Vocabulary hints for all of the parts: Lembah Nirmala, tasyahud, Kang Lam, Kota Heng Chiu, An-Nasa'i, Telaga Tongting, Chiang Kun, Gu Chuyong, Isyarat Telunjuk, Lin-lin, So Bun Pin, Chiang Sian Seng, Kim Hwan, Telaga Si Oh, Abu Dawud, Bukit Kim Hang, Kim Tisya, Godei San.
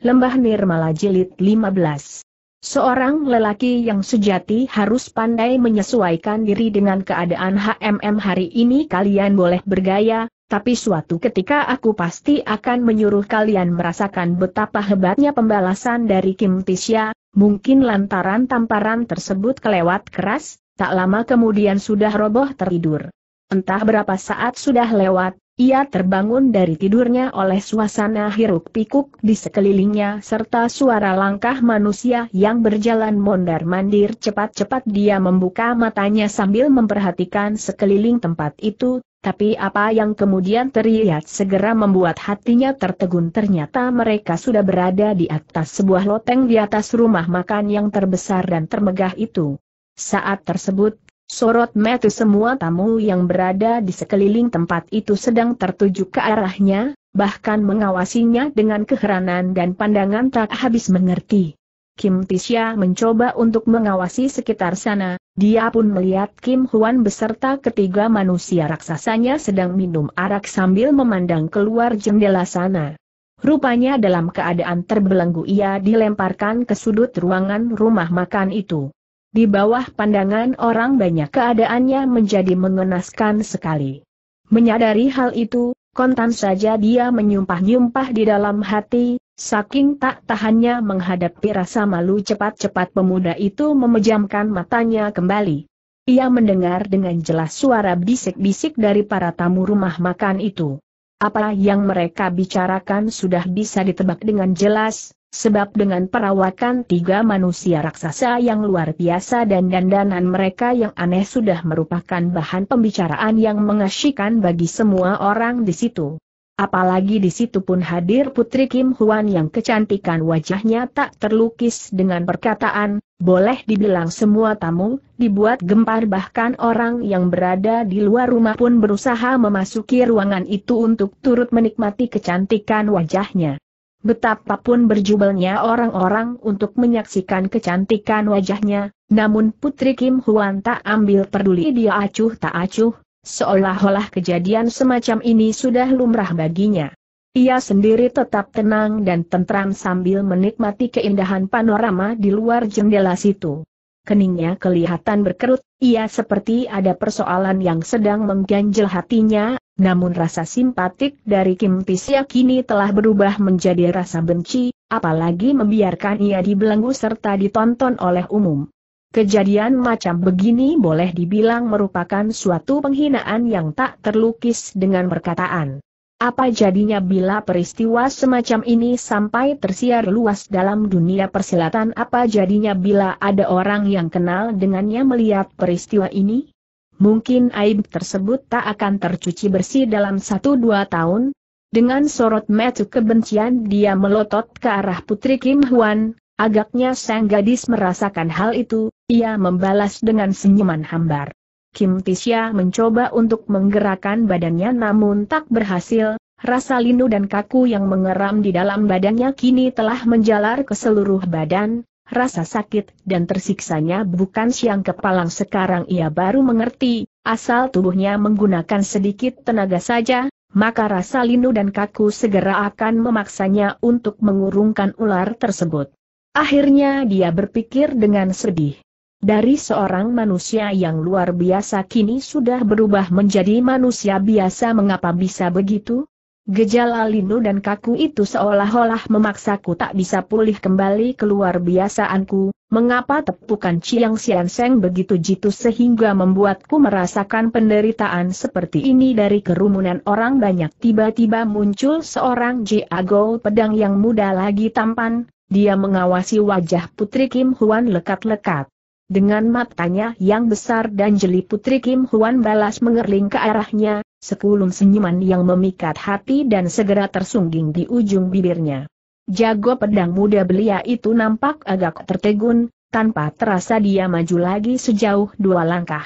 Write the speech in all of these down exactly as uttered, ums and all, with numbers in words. Lembah Nirmala Jilid lima belas. Seorang lelaki yang sejati harus pandai menyesuaikan diri dengan keadaan. Hmm hari ini kalian boleh bergaya, tapi suatu ketika aku pasti akan menyuruh kalian merasakan betapa hebatnya pembalasan dari Kim Tisya. Mungkin lantaran tamparan tersebut kelewat keras, tak lama kemudian sudah roboh tertidur. Entah berapa saat sudah lewat, ia terbangun dari tidurnya oleh suasana hiruk-pikuk di sekelilingnya serta suara langkah manusia yang berjalan mondar-mandir cepat-cepat. Dia membuka matanya sambil memperhatikan sekeliling tempat itu, tapi apa yang kemudian terlihat segera membuat hatinya tertegun. Ternyata mereka sudah berada di atas sebuah loteng di atas rumah makan yang terbesar dan termegah itu. Saat tersebut, sorot mata semua tamu yang berada di sekeliling tempat itu sedang tertuju ke arahnya, bahkan mengawasinya dengan keheranan dan pandangan tak habis mengerti. Kim Tisya mencoba untuk mengawasi sekitar sana, dia pun melihat Kim Hwan beserta ketiga manusia raksasanya sedang minum arak sambil memandang keluar jendela sana. Rupanya dalam keadaan terbelenggu ia dilemparkan ke sudut ruangan rumah makan itu. Di bawah pandangan orang banyak keadaannya menjadi mengenaskan sekali. Menyadari hal itu, kontan saja dia menyumpah-nyumpah di dalam hati, saking tak tahannya menghadapi rasa malu. Cepat-cepat pemuda itu memejamkan matanya kembali. Ia mendengar dengan jelas suara bisik-bisik dari para tamu rumah makan itu. Apa yang mereka bicarakan sudah bisa ditebak dengan jelas. Sebab dengan perawakan tiga manusia raksasa yang luar biasa dan dandanan mereka yang aneh sudah merupakan bahan pembicaraan yang mengasyikkan bagi semua orang di situ. Apalagi di situ pun hadir putri Kim Hwan yang kecantikan wajahnya tak terlukis dengan perkataan. Boleh dibilang semua tamu dibuat gempar, bahkan orang yang berada di luar rumah pun berusaha memasuki ruangan itu untuk turut menikmati kecantikan wajahnya. Betapapun berjubelnya orang-orang untuk menyaksikan kecantikan wajahnya, namun putri Kim Hwan tak ambil peduli. Dia acuh tak acuh, seolah-olah kejadian semacam ini sudah lumrah baginya. Ia sendiri tetap tenang dan tentram sambil menikmati keindahan panorama di luar jendela situ. Keningnya kelihatan berkerut, ia seperti ada persoalan yang sedang mengganjal hatinya. Namun rasa simpatik dari Kim Tisya kini telah berubah menjadi rasa benci, apalagi membiarkan ia dibelenggu serta ditonton oleh umum. Kejadian macam begini boleh dibilang merupakan suatu penghinaan yang tak terlukis dengan perkataan. Apa jadinya bila peristiwa semacam ini sampai tersiar luas dalam dunia persilatan? Apa jadinya bila ada orang yang kenal dengannya melihat peristiwa ini? Mungkin aib tersebut tak akan tercuci bersih dalam satu dua tahun. Dengan sorot mata kebencian dia melotot ke arah putri Kim Hwan. Agaknya sang gadis merasakan hal itu, ia membalas dengan senyuman hambar. Kim Tisya mencoba untuk menggerakkan badannya namun tak berhasil. Rasa lindu dan kaku yang mengeram di dalam badannya kini telah menjalar ke seluruh badan. Rasa sakit dan tersiksanya bukan siang kepalang. Sekarang ia baru mengerti, asal tubuhnya menggunakan sedikit tenaga saja, maka rasa lindu dan kaku segera akan memaksanya untuk mengurungkan ular tersebut. Akhirnya dia berpikir dengan sedih. Dari seorang manusia yang luar biasa kini sudah berubah menjadi manusia biasa. Mengapa bisa begitu? Gejala lindu dan kaku itu seolah-olah memaksaku tak bisa pulih kembali keluar biasaanku. Mengapa tepukan Chiang Sian Seng begitu jitu sehingga membuatku merasakan penderitaan seperti ini? Dari kerumunan orang banyak tiba-tiba muncul seorang jago pedang yang muda lagi tampan. Dia mengawasi wajah putri Kim Hwan lekat-lekat. Dengan matanya yang besar dan jeli putri Kim Hwan balas mengerling ke arahnya. Sekulum senyuman yang memikat hati dan segera tersungging di ujung bibirnya. Jago pedang muda belia itu nampak agak tertegun, tanpa terasa dia maju lagi sejauh dua langkah.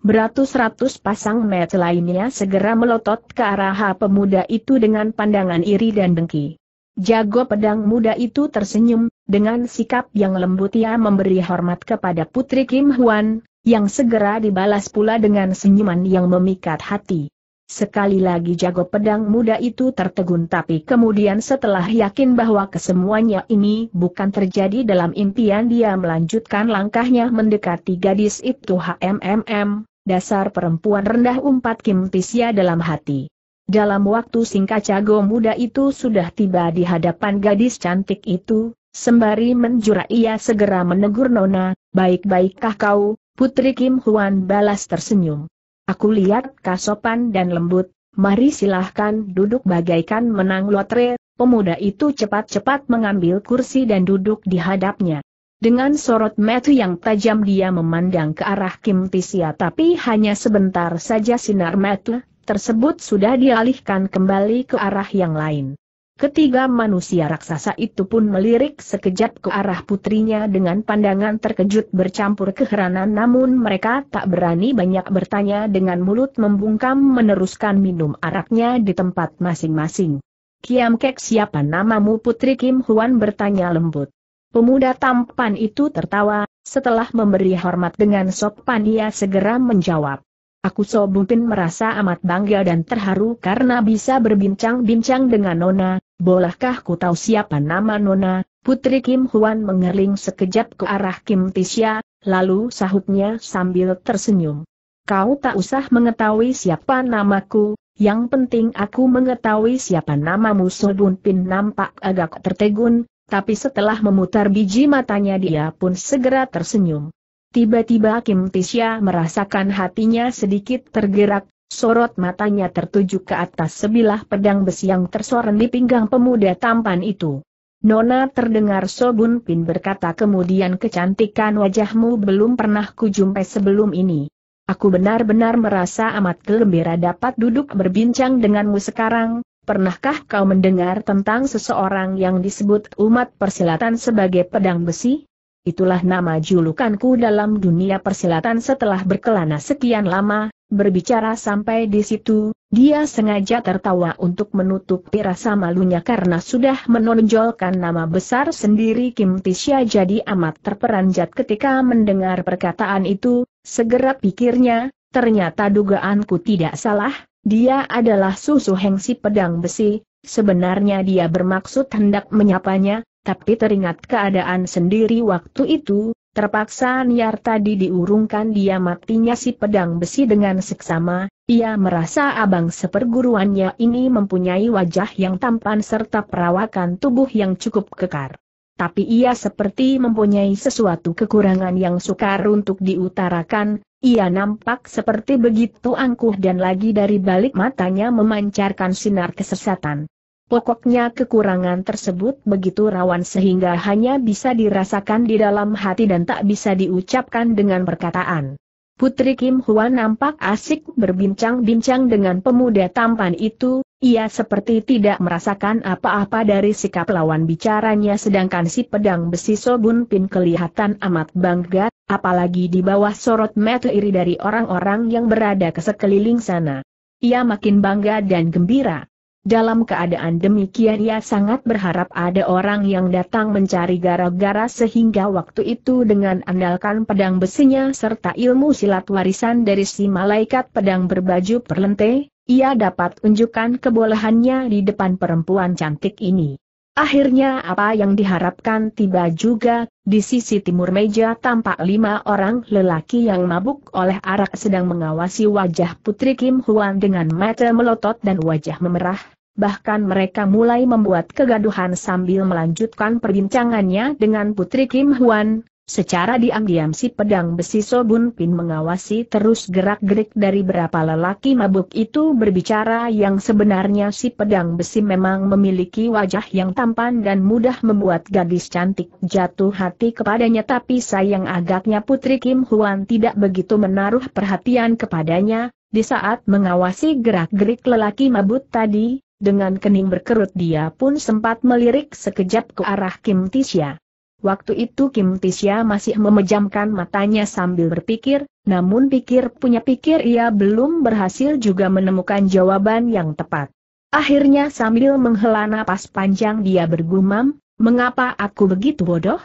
Beratus-ratus pasang mata lainnya segera melotot ke arah pemuda itu dengan pandangan iri dan dengki. Jago pedang muda itu tersenyum, dengan sikap yang lembut ia memberi hormat kepada putri Kim Hwan, yang segera dibalas pula dengan senyuman yang memikat hati. Sekali lagi jago pedang muda itu tertegun, tapi kemudian setelah yakin bahwa kesemuanya ini bukan terjadi dalam impian, dia melanjutkan langkahnya mendekati gadis itu. HMMM, dasar perempuan rendah, umpat Kim Tisya dalam hati. Dalam waktu singkat jago muda itu sudah tiba di hadapan gadis cantik itu. Sembari menjura ia segera menegur, "Nona, baik-baikkah kau?" Putri Kim Hwan balas tersenyum. "Aku lihat kau sopan dan lembut, mari silahkan duduk." Bagaikan menang lotre, pemuda itu cepat-cepat mengambil kursi dan duduk di hadapnya. Dengan sorot mata yang tajam dia memandang ke arah Kim Tisya, tapi hanya sebentar saja sinar mata tersebut sudah dialihkan kembali ke arah yang lain. Ketiga manusia raksasa itu pun melirik sekejap ke arah putrinya dengan pandangan terkejut bercampur keheranan, namun mereka tak berani banyak bertanya, dengan mulut membungkam meneruskan minum araknya di tempat masing-masing. "Kiam Kek, siapa namamu?" Putri Kim Hwan bertanya lembut. Pemuda tampan itu tertawa, setelah memberi hormat dengan sopan ia segera menjawab, "Aku So Bun Pin." Merasa amat bangga dan terharu karena bisa berbincang-bincang dengan Nona. "Bolehkah ku tahu siapa nama Nona?" Putri Kim Hwan mengerling sekejap ke arah Kim Tisya, lalu sahutnya sambil tersenyum, "Kau tak usah mengetahui siapa namaku, yang penting aku mengetahui siapa namamu." So Bun Pin nampak agak tertegun, tapi setelah memutar biji matanya dia pun segera tersenyum. Tiba-tiba Kim Tisya merasakan hatinya sedikit tergerak, sorot matanya tertuju ke atas sebilah pedang besi yang tersorot di pinggang pemuda tampan itu. "Nona," terdengar So Bun Pin berkata kemudian, "kecantikan wajahmu belum pernah kujumpai sebelum ini. Aku benar-benar merasa amat gembira dapat duduk berbincang denganmu sekarang. Pernahkah kau mendengar tentang seseorang yang disebut umat persilatan sebagai pedang besi? Itulah nama julukanku dalam dunia persilatan." Setelah berkelana sekian lama, berbicara sampai di situ, dia sengaja tertawa untuk menutupi rasa malunya karena sudah menonjolkan nama besar sendiri. Kim Tisya jadi amat terperanjat ketika mendengar perkataan itu, segera pikirnya, ternyata dugaanku tidak salah, dia adalah Susu Heng si pedang besi. Sebenarnya dia bermaksud hendak menyapanya, tapi teringat keadaan sendiri waktu itu, terpaksa niat tadi diurungkan dia matinya si pedang besi dengan seksama. Ia merasa abang seperguruannya ini mempunyai wajah yang tampan serta perawakan tubuh yang cukup kekar. Tapi ia seperti mempunyai sesuatu kekurangan yang sukar untuk diutarakan. Ia nampak seperti begitu angkuh dan lagi dari balik matanya memancarkan sinar kesesatan. Pokoknya kekurangan tersebut begitu rawan sehingga hanya bisa dirasakan di dalam hati dan tak bisa diucapkan dengan perkataan. Putri Kim Hwan nampak asik berbincang-bincang dengan pemuda tampan itu, ia seperti tidak merasakan apa-apa dari sikap lawan bicaranya, sedangkan si pedang besi So Bun Pin kelihatan amat bangga, apalagi di bawah sorot mata iri dari orang-orang yang berada ke sekeliling sana. Ia makin bangga dan gembira. Dalam keadaan demikian ia sangat berharap ada orang yang datang mencari gara-gara sehingga waktu itu dengan andalkan pedang besinya serta ilmu silat warisan dari si malaikat pedang berbaju perlente, ia dapat unjukkan kebolehannya di depan perempuan cantik ini. Akhirnya apa yang diharapkan tiba juga, di sisi timur meja tampak lima orang lelaki yang mabuk oleh arak sedang mengawasi wajah Putri Kim Hwan dengan mata melotot dan wajah memerah, bahkan mereka mulai membuat kegaduhan sambil melanjutkan perbincangannya dengan Putri Kim Hwan. Secara diam-diam si pedang besi So Bun Pin mengawasi terus gerak-gerik dari berapa lelaki mabuk itu berbicara, yang sebenarnya si pedang besi memang memiliki wajah yang tampan dan mudah membuat gadis cantik jatuh hati kepadanya, tapi sayang agaknya Putri Kim Hwan tidak begitu menaruh perhatian kepadanya. Di saat mengawasi gerak-gerik lelaki mabuk tadi, dengan kening berkerut dia pun sempat melirik sekejap ke arah Kim Tisya. Waktu itu Kim Tisya masih memejamkan matanya sambil berpikir, namun pikir punya pikir ia belum berhasil juga menemukan jawaban yang tepat. Akhirnya sambil menghela napas panjang dia bergumam, "Mengapa aku begitu bodoh?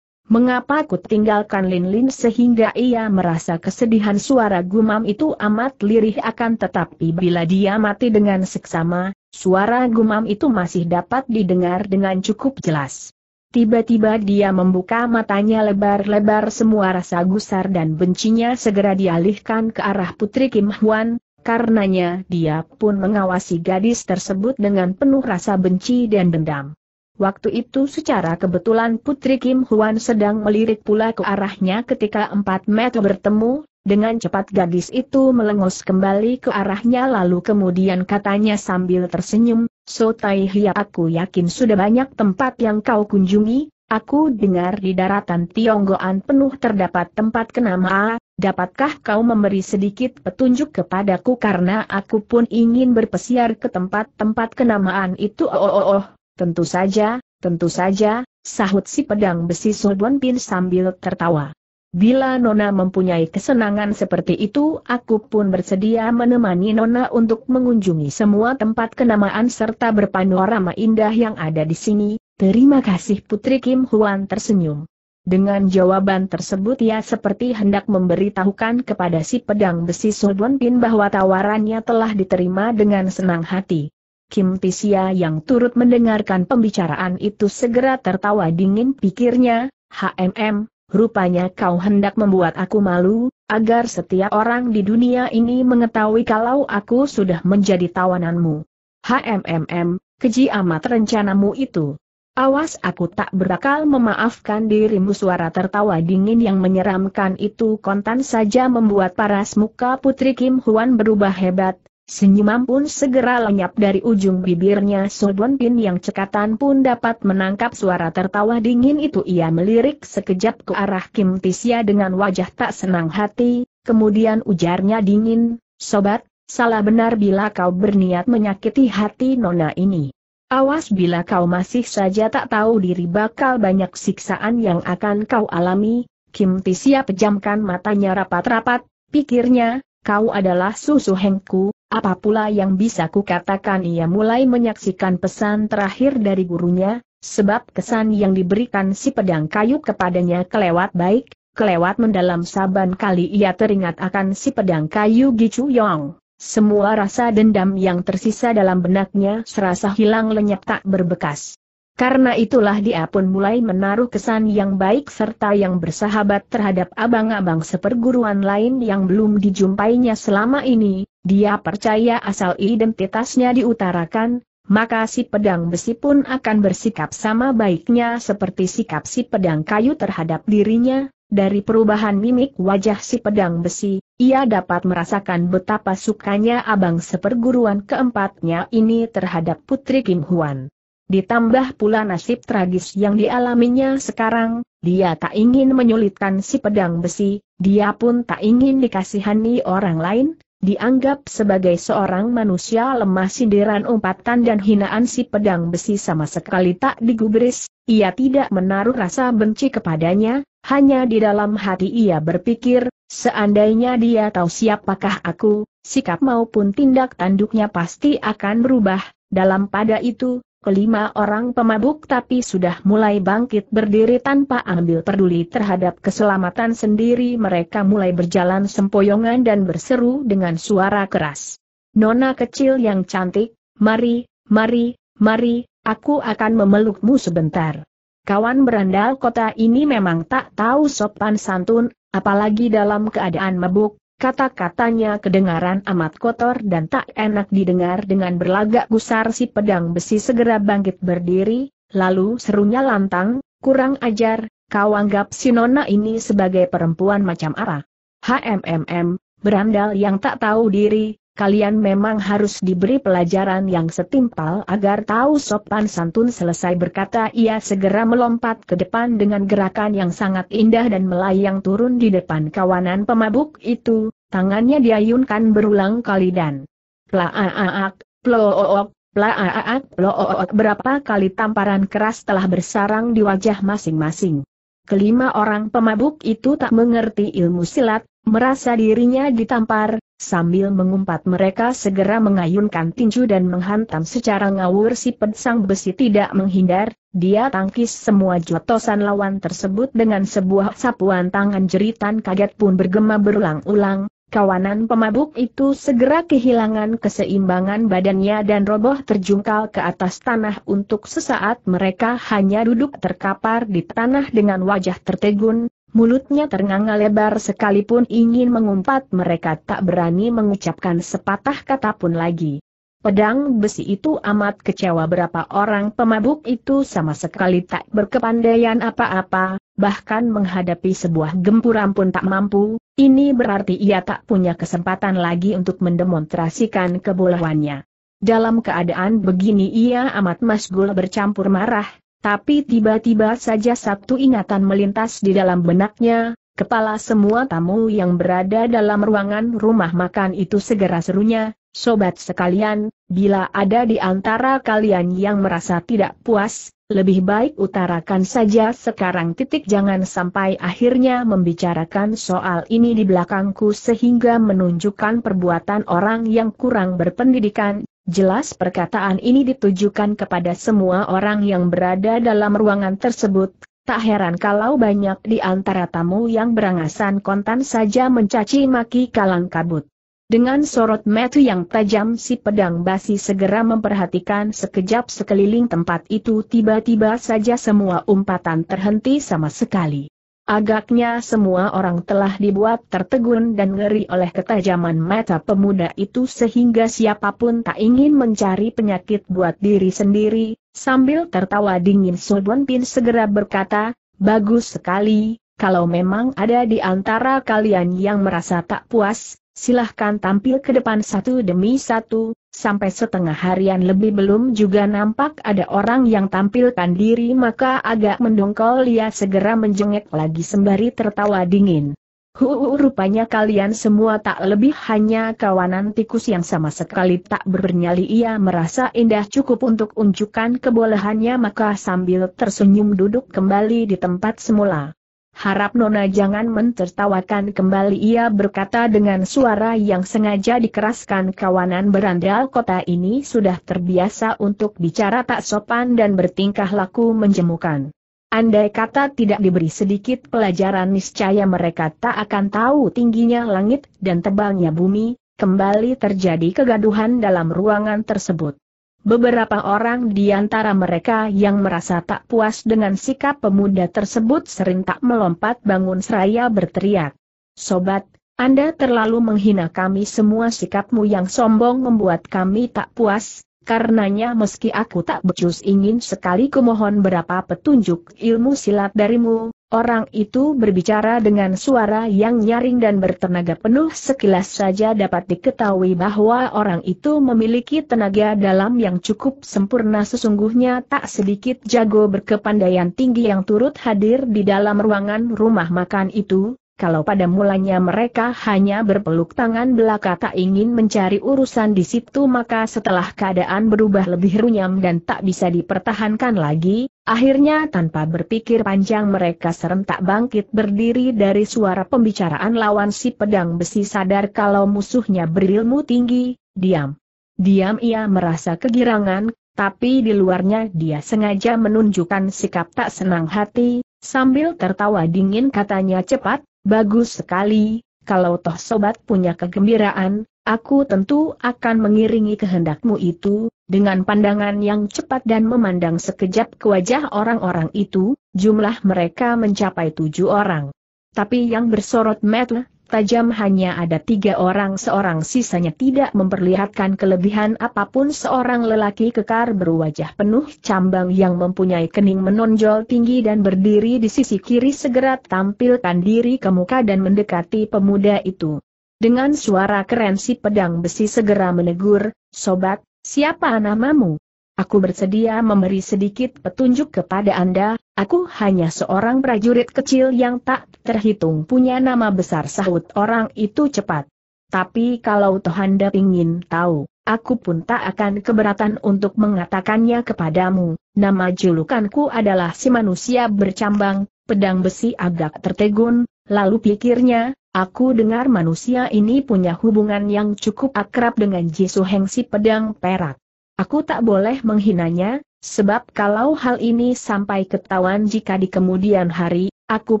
Mengapa ku tinggalkan Lin-lin sehingga ia merasa kesedihan? Suara gumam itu amat lirih, akan tetapi bila dia mati dengan seksama, suara gumam itu masih dapat didengar dengan cukup jelas. Tiba-tiba dia membuka matanya lebar-lebar, semua rasa gusar dan bencinya segera dialihkan ke arah Putri Kim Hwan, karenanya dia pun mengawasi gadis tersebut dengan penuh rasa benci dan dendam. Waktu itu secara kebetulan Putri Kim Hwan sedang melirik pula ke arahnya. Ketika empat mata bertemu, dengan cepat gadis itu melengos kembali ke arahnya lalu kemudian katanya sambil tersenyum, "So Tai Hia, aku yakin sudah banyak tempat yang kau kunjungi, aku dengar di daratan Tionggoan penuh terdapat tempat kenama, dapatkah kau memberi sedikit petunjuk kepadaku karena aku pun ingin berpesiar ke tempat-tempat kenamaan itu?" Oh oh oh. "Tentu saja, tentu saja," sahut si pedang besi So Bun Pin sambil tertawa. "Bila Nona mempunyai kesenangan seperti itu, aku pun bersedia menemani Nona untuk mengunjungi semua tempat kenamaan serta berpanorama indah yang ada di sini." "Terima kasih." Putri Kim Hwan tersenyum. Dengan jawaban tersebut ia seperti hendak memberitahukan kepada si pedang besi So Bun Pin bahwa tawarannya telah diterima dengan senang hati. Kim Tisya yang turut mendengarkan pembicaraan itu segera tertawa dingin, pikirnya, "Hmm, rupanya kau hendak membuat aku malu, agar setiap orang di dunia ini mengetahui kalau aku sudah menjadi tawananmu. Hmm, keji amat rencanamu itu. Awas, aku tak berakal memaafkan dirimu." Suara tertawa dingin yang menyeramkan itu kontan saja membuat paras muka Putri Kim Hwan berubah hebat. Senyuman pun segera lenyap dari ujung bibirnya. So Bun Pin yang cekatan pun dapat menangkap suara tertawa dingin itu. Ia melirik sekejap ke arah Kim Tisya dengan wajah tak senang hati, kemudian ujarnya dingin, "Sobat, salah benar bila kau berniat menyakiti hati Nona ini. Awas bila kau masih saja tak tahu diri, bakal banyak siksaan yang akan kau alami." Kim Tisya pejamkan matanya rapat-rapat, pikirnya, "Kau adalah susu hengku, apa pula yang bisa kukatakan?" Ia mulai menyaksikan pesan terakhir dari gurunya, sebab kesan yang diberikan si pedang kayu kepadanya kelewat baik, kelewat mendalam. Saban kali ia teringat akan si pedang kayu Gu Chuyong, semua rasa dendam yang tersisa dalam benaknya serasa hilang lenyap tak berbekas. Karena itulah dia pun mulai menaruh kesan yang baik serta yang bersahabat terhadap abang-abang seperguruan lain yang belum dijumpainya selama ini. Dia percaya asal identitasnya diutarakan, maka si pedang besi pun akan bersikap sama baiknya seperti sikap si pedang kayu terhadap dirinya. Dari perubahan mimik wajah si pedang besi, ia dapat merasakan betapa sukanya abang seperguruan keempatnya ini terhadap Putri Kim Hwan. Ditambah pula nasib tragis yang dialaminya sekarang, dia tak ingin menyulitkan si pedang besi, dia pun tak ingin dikasihani orang lain, dianggap sebagai seorang manusia lemah. Sindiran, umpatan dan hinaan si pedang besi sama sekali tak digubris, ia tidak menaruh rasa benci kepadanya, hanya di dalam hati ia berpikir, "Seandainya dia tahu siapakah aku, sikap maupun tindak tanduknya pasti akan berubah." Dalam pada itu, kelima orang pemabuk tapi sudah mulai bangkit berdiri tanpa ambil peduli terhadap keselamatan sendiri. Mereka mulai berjalan sempoyongan dan berseru dengan suara keras, "Nona kecil yang cantik, mari, mari, mari, aku akan memelukmu sebentar." Kawan berandal kota ini memang tak tahu sopan santun, apalagi dalam keadaan mabuk. Kata-katanya kedengaran amat kotor dan tak enak didengar. Dengan berlagak gusar si pedang besi segera bangkit berdiri, lalu serunya lantang, "Kurang ajar, kau anggap si Nona ini sebagai perempuan macam apa? Hmm, berandal yang tak tahu diri, kalian memang harus diberi pelajaran yang setimpal agar tahu sopan santun." Selesai berkata ia segera melompat ke depan dengan gerakan yang sangat indah dan melayang turun di depan kawanan pemabuk itu, tangannya diayunkan berulang kali dan plaaak, ploook, plaaak, ploook. Berapa kali tamparan keras telah bersarang di wajah masing-masing. Kelima orang pemabuk itu tak mengerti ilmu silat, merasa dirinya ditampar, Sambil mengumpat mereka segera mengayunkan tinju dan menghantam secara ngawur. Si pedang besi tidak menghindar, dia tangkis semua jotosan lawan tersebut dengan sebuah sapuan tangan. Jeritan kaget pun bergema berulang-ulang. Kawanan pemabuk itu segera kehilangan keseimbangan badannya dan roboh terjungkal ke atas tanah. Untuk sesaat mereka hanya duduk terkapar di tanah dengan wajah tertegun. Mulutnya ternganga lebar, sekalipun ingin mengumpat mereka tak berani mengucapkan sepatah kata pun lagi. Pedang besi itu amat kecewa. Berapa orang pemabuk itu sama sekali tak berkepandaian apa-apa, bahkan menghadapi sebuah gempuran pun tak mampu. Ini berarti ia tak punya kesempatan lagi untuk mendemonstrasikan kebolehannya. Dalam keadaan begini ia amat masgul bercampur marah. Tapi tiba-tiba saja satu ingatan melintas di dalam benaknya. Kepala semua tamu yang berada dalam ruangan rumah makan itu segera serunya, "Sobat sekalian, bila ada di antara kalian yang merasa tidak puas, lebih baik utarakan saja sekarang titik jangan sampai akhirnya membicarakan soal ini di belakangku sehingga menunjukkan perbuatan orang yang kurang berpendidikan." Jelas perkataan ini ditujukan kepada semua orang yang berada dalam ruangan tersebut. Tak heran kalau banyak di antara tamu yang berangasan kontan saja mencaci maki kalang kabut. Dengan sorot mata yang tajam si pedang basi segera memperhatikan sekejap sekeliling tempat itu. Tiba-tiba saja semua umpatan terhenti sama sekali. Agaknya semua orang telah dibuat tertegun dan ngeri oleh ketajaman mata pemuda itu sehingga siapapun tak ingin mencari penyakit buat diri sendiri. Sambil tertawa dingin So Bun Pin segera berkata, "Bagus sekali, kalau memang ada di antara kalian yang merasa tak puas, silahkan tampil ke depan satu demi satu." Sampai setengah harian lebih belum juga nampak ada orang yang tampilkan diri, maka agak mendongkol ia segera menjengek lagi sembari tertawa dingin. "Hu, rupanya kalian semua tak lebih hanya kawanan tikus yang sama sekali tak bernyali." Ia merasa indah cukup untuk unjukkan kebolehannya, maka sambil tersenyum duduk kembali di tempat semula. "Harap Nona jangan mentertawakan kembali," ia berkata dengan suara yang sengaja dikeraskan. Kawanan berandal kota ini sudah terbiasa untuk bicara tak sopan dan bertingkah laku menjemukan. Andai kata tidak diberi sedikit pelajaran niscaya mereka tak akan tahu tingginya langit dan tebalnya bumi. Kembali terjadi kegaduhan dalam ruangan tersebut. Beberapa orang di antara mereka yang merasa tak puas dengan sikap pemuda tersebut serentak melompat bangun seraya berteriak, "Sobat, Anda terlalu menghina kami semua. Sikapmu yang sombong membuat kami tak puas. Karenanya meski aku tak becus ingin sekali kumohon berapa petunjuk ilmu silat darimu." Orang itu berbicara dengan suara yang nyaring dan bertenaga penuh. Sekilas saja dapat diketahui bahwa orang itu memiliki tenaga dalam yang cukup sempurna. Sesungguhnya tak sedikit jago berkepandaian tinggi yang turut hadir di dalam ruangan rumah makan itu. Kalau pada mulanya mereka hanya berpeluk tangan belaka tak ingin mencari urusan di situ, maka setelah keadaan berubah lebih runyam dan tak bisa dipertahankan lagi, akhirnya tanpa berpikir panjang mereka serentak bangkit berdiri. Dari suara pembicaraan lawan si pedang besi sadar kalau musuhnya berilmu tinggi. Diam. Diam ia merasa kegirangan, tapi di luarnya dia sengaja menunjukkan sikap tak senang hati. Sambil tertawa dingin katanya cepat, "Bagus sekali, kalau toh sobat punya kegembiraan, aku tentu akan mengiringi kehendakmu itu." Dengan pandangan yang cepat dan memandang sekejap ke wajah orang-orang itu, jumlah mereka mencapai tujuh orang. Tapi yang bersorot mata tajam hanya ada tiga orang, seorang sisanya tidak memperlihatkan kelebihan apapun. Seorang lelaki kekar berwajah penuh cambang yang mempunyai kening menonjol tinggi dan berdiri di sisi kiri segera tampilkan diri ke muka dan mendekati pemuda itu. Dengan suara keren si pedang besi segera menegur, "Sobat, siapa namamu? Aku bersedia memberi sedikit petunjuk kepada Anda." "Aku hanya seorang prajurit kecil yang tak terhitung punya nama besar," sahut orang itu cepat. "Tapi kalau toh Anda ingin tahu, aku pun tak akan keberatan untuk mengatakannya kepadamu. Nama julukanku adalah si manusia bercambang." Pedang besi agak tertegun, lalu pikirnya, Aku dengar manusia ini punya hubungan yang cukup akrab dengan Jisu Heng si pedang perak. Aku tak boleh menghinanya, sebab kalau hal ini sampai ketahuan jika di kemudian hari, aku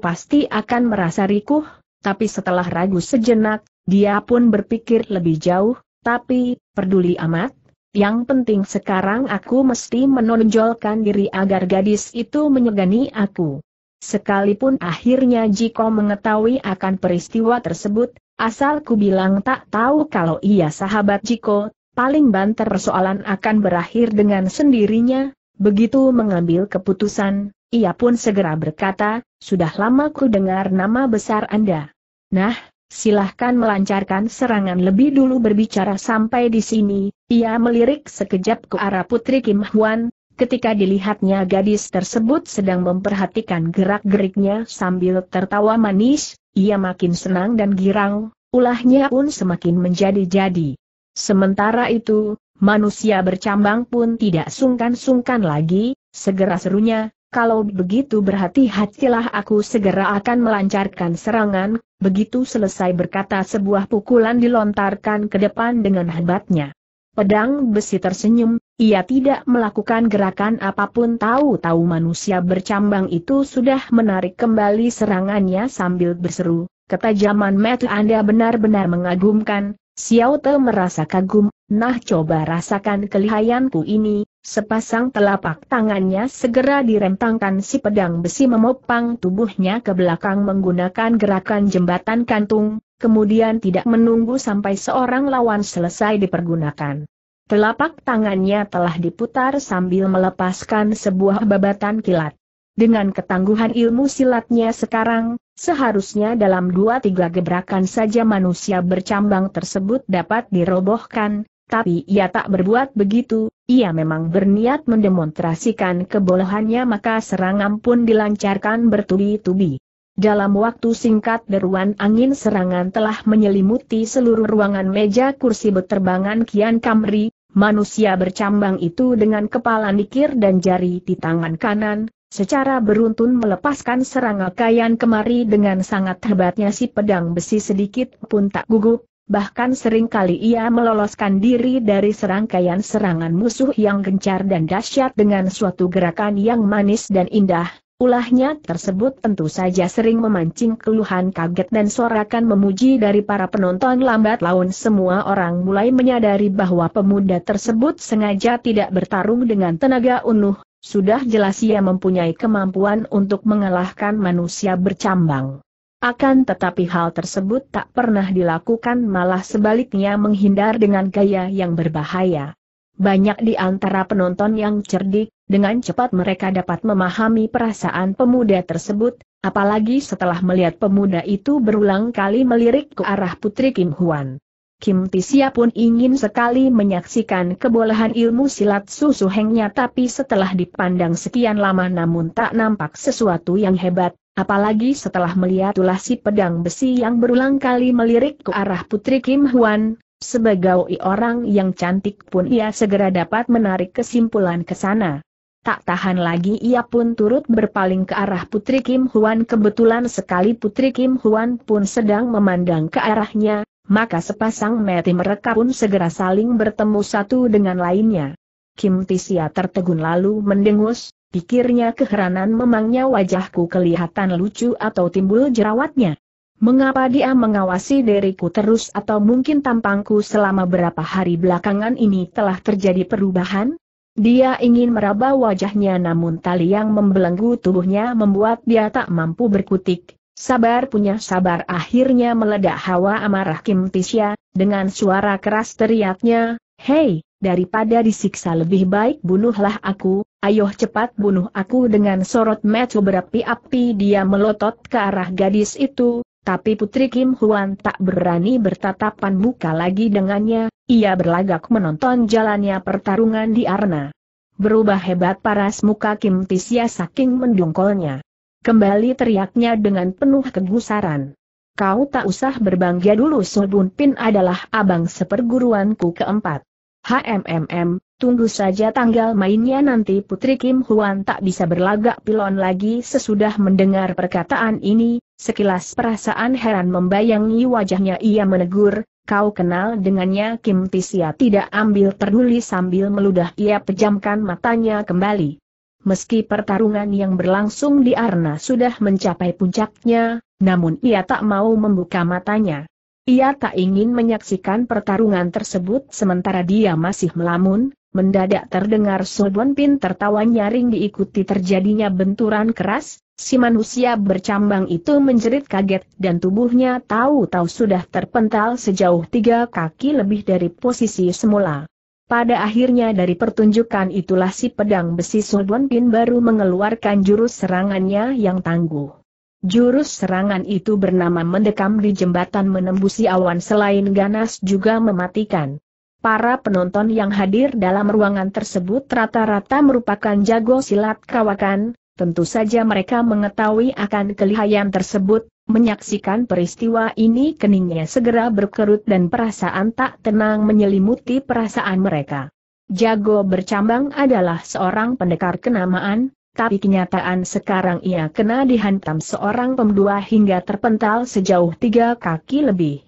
pasti akan merasa rikuh. Tapi setelah ragu sejenak, dia pun berpikir lebih jauh, tapi, peduli amat. Yang penting sekarang aku mesti menonjolkan diri agar gadis itu menyegani aku. Sekalipun akhirnya Jiko mengetahui akan peristiwa tersebut, asal ku bilang tak tahu kalau ia sahabat Jiko, paling banter persoalan akan berakhir dengan sendirinya. Begitu mengambil keputusan, ia pun segera berkata, "Sudah lama ku dengar nama besar Anda. Nah, silahkan melancarkan serangan." Lebih dulu berbicara sampai di sini, ia melirik sekejap ke arah Putri Kim Hwan. Ketika dilihatnya gadis tersebut sedang memperhatikan gerak-geriknya sambil tertawa manis, ia makin senang dan girang, ulahnya pun semakin menjadi-jadi. Sementara itu, manusia bercambang pun tidak sungkan-sungkan lagi, segera serunya, "Kalau begitu berhati-hatilah, aku segera akan melancarkan serangan." Begitu selesai berkata, sebuah pukulan dilontarkan ke depan dengan hebatnya. Pedang besi tersenyum, ia tidak melakukan gerakan apapun, tahu-tahu manusia bercambang itu sudah menarik kembali serangannya sambil berseru, "Ketajaman mata Anda benar-benar mengagumkan." Xiao Te merasa kagum, "Nah coba rasakan kelihayanku ini." Sepasang telapak tangannya segera direntangkan, si pedang besi memopang tubuhnya ke belakang menggunakan gerakan jembatan kantung, kemudian tidak menunggu sampai seorang lawan selesai dipergunakan. Telapak tangannya telah diputar sambil melepaskan sebuah babatan kilat. Dengan ketangguhan ilmu silatnya sekarang, seharusnya dalam dua tiga gebrakan saja manusia bercambang tersebut dapat dirobohkan. Tapi ia tak berbuat begitu, ia memang berniat mendemonstrasikan kebolehannya, maka serangan pun dilancarkan bertubi-tubi. Dalam waktu singkat deruan angin serangan telah menyelimuti seluruh ruangan, meja kursi berterbangan kian kamri. Manusia bercambang itu dengan kepala nikir dan jari di tangan kanan, secara beruntun melepaskan serangan kayan kemari dengan sangat hebatnya. Si pedang besi sedikit pun tak gugup. Bahkan seringkali ia meloloskan diri dari serangkaian serangan musuh yang gencar dan dahsyat dengan suatu gerakan yang manis dan indah. Ulahnya tersebut tentu saja sering memancing keluhan kaget dan sorakan memuji dari para penonton. Lambat laun semua orang mulai menyadari bahwa pemuda tersebut sengaja tidak bertarung dengan tenaga unuh. Sudah jelas ia mempunyai kemampuan untuk mengalahkan manusia bercambang. Akan tetapi hal tersebut tak pernah dilakukan, malah sebaliknya menghindar dengan gaya yang berbahaya. Banyak di antara penonton yang cerdik, dengan cepat mereka dapat memahami perasaan pemuda tersebut, apalagi setelah melihat pemuda itu berulang kali melirik ke arah Putri Kim Hwan. Kim Tisya pun ingin sekali menyaksikan kebolehan ilmu silat susu hengnya, tapi setelah dipandang sekian lama namun tak nampak sesuatu yang hebat, apalagi setelah melihat ulasi pedang besi yang berulang kali melirik ke arah Putri Kim Hwan, sebagai orang yang cantik pun ia segera dapat menarik kesimpulan ke sana. Tak tahan lagi ia pun turut berpaling ke arah Putri Kim Hwan. Kebetulan sekali Putri Kim Hwan pun sedang memandang ke arahnya, maka sepasang mata mereka pun segera saling bertemu satu dengan lainnya. Kim Tisya tertegun lalu mendengus, pikirnya keheranan, memangnya wajahku kelihatan lucu atau timbul jerawatnya? Mengapa dia mengawasi diriku terus, atau mungkin tampangku selama berapa hari belakangan ini telah terjadi perubahan? Dia ingin meraba wajahnya namun tali yang membelenggu tubuhnya membuat dia tak mampu berkutik. Sabar punya sabar akhirnya meledak hawa amarah Kim Tisya, dengan suara keras teriaknya, "Hei! Daripada disiksa lebih baik bunuhlah aku, ayo cepat bunuh aku!" Dengan sorot mata berapi-api dia melotot ke arah gadis itu, tapi Putri Kim Hwan tak berani bertatapan muka lagi dengannya, ia berlagak menonton jalannya pertarungan di arena. Berubah hebat paras muka Kim Tisya saking mendongkolnya. Kembali teriaknya dengan penuh kegusaran, "Kau tak usah berbangga dulu, So Bun Pin adalah abang seperguruanku keempat. HMM, Tunggu saja tanggal mainnya nanti. Putri Kim Hwan tak bisa berlagak pilon lagi. Sesudah mendengar perkataan ini, sekilas perasaan heran membayangi wajahnya. Ia menegur, "Kau kenal dengannya?" Kim Tisya tidak ambil peduli, sambil meludah ia pejamkan matanya kembali. Meski pertarungan yang berlangsung di arena sudah mencapai puncaknya, namun ia tak mau membuka matanya. Ia tak ingin menyaksikan pertarungan tersebut sementara dia masih melamun. Mendadak terdengar So Bun Pin tertawa nyaring, diikuti terjadinya benturan keras. Si manusia bercambang itu menjerit kaget dan tubuhnya tahu-tahu sudah terpental sejauh tiga kaki lebih dari posisi semula. Pada akhirnya dari pertunjukan itulah si pedang besi So Bun Pin baru mengeluarkan jurus serangannya yang tangguh. Jurus serangan itu bernama mendekam di jembatan menembusi awan, selain ganas juga mematikan. Para penonton yang hadir dalam ruangan tersebut rata-rata merupakan jago silat kawakan, tentu saja mereka mengetahui akan kelihayan tersebut. Menyaksikan peristiwa ini keningnya segera berkerut dan perasaan tak tenang menyelimuti perasaan mereka. Jago bercambang adalah seorang pendekar kenamaan, tapi kenyataan sekarang ia kena dihantam seorang pembudua hingga terpental sejauh tiga kaki lebih.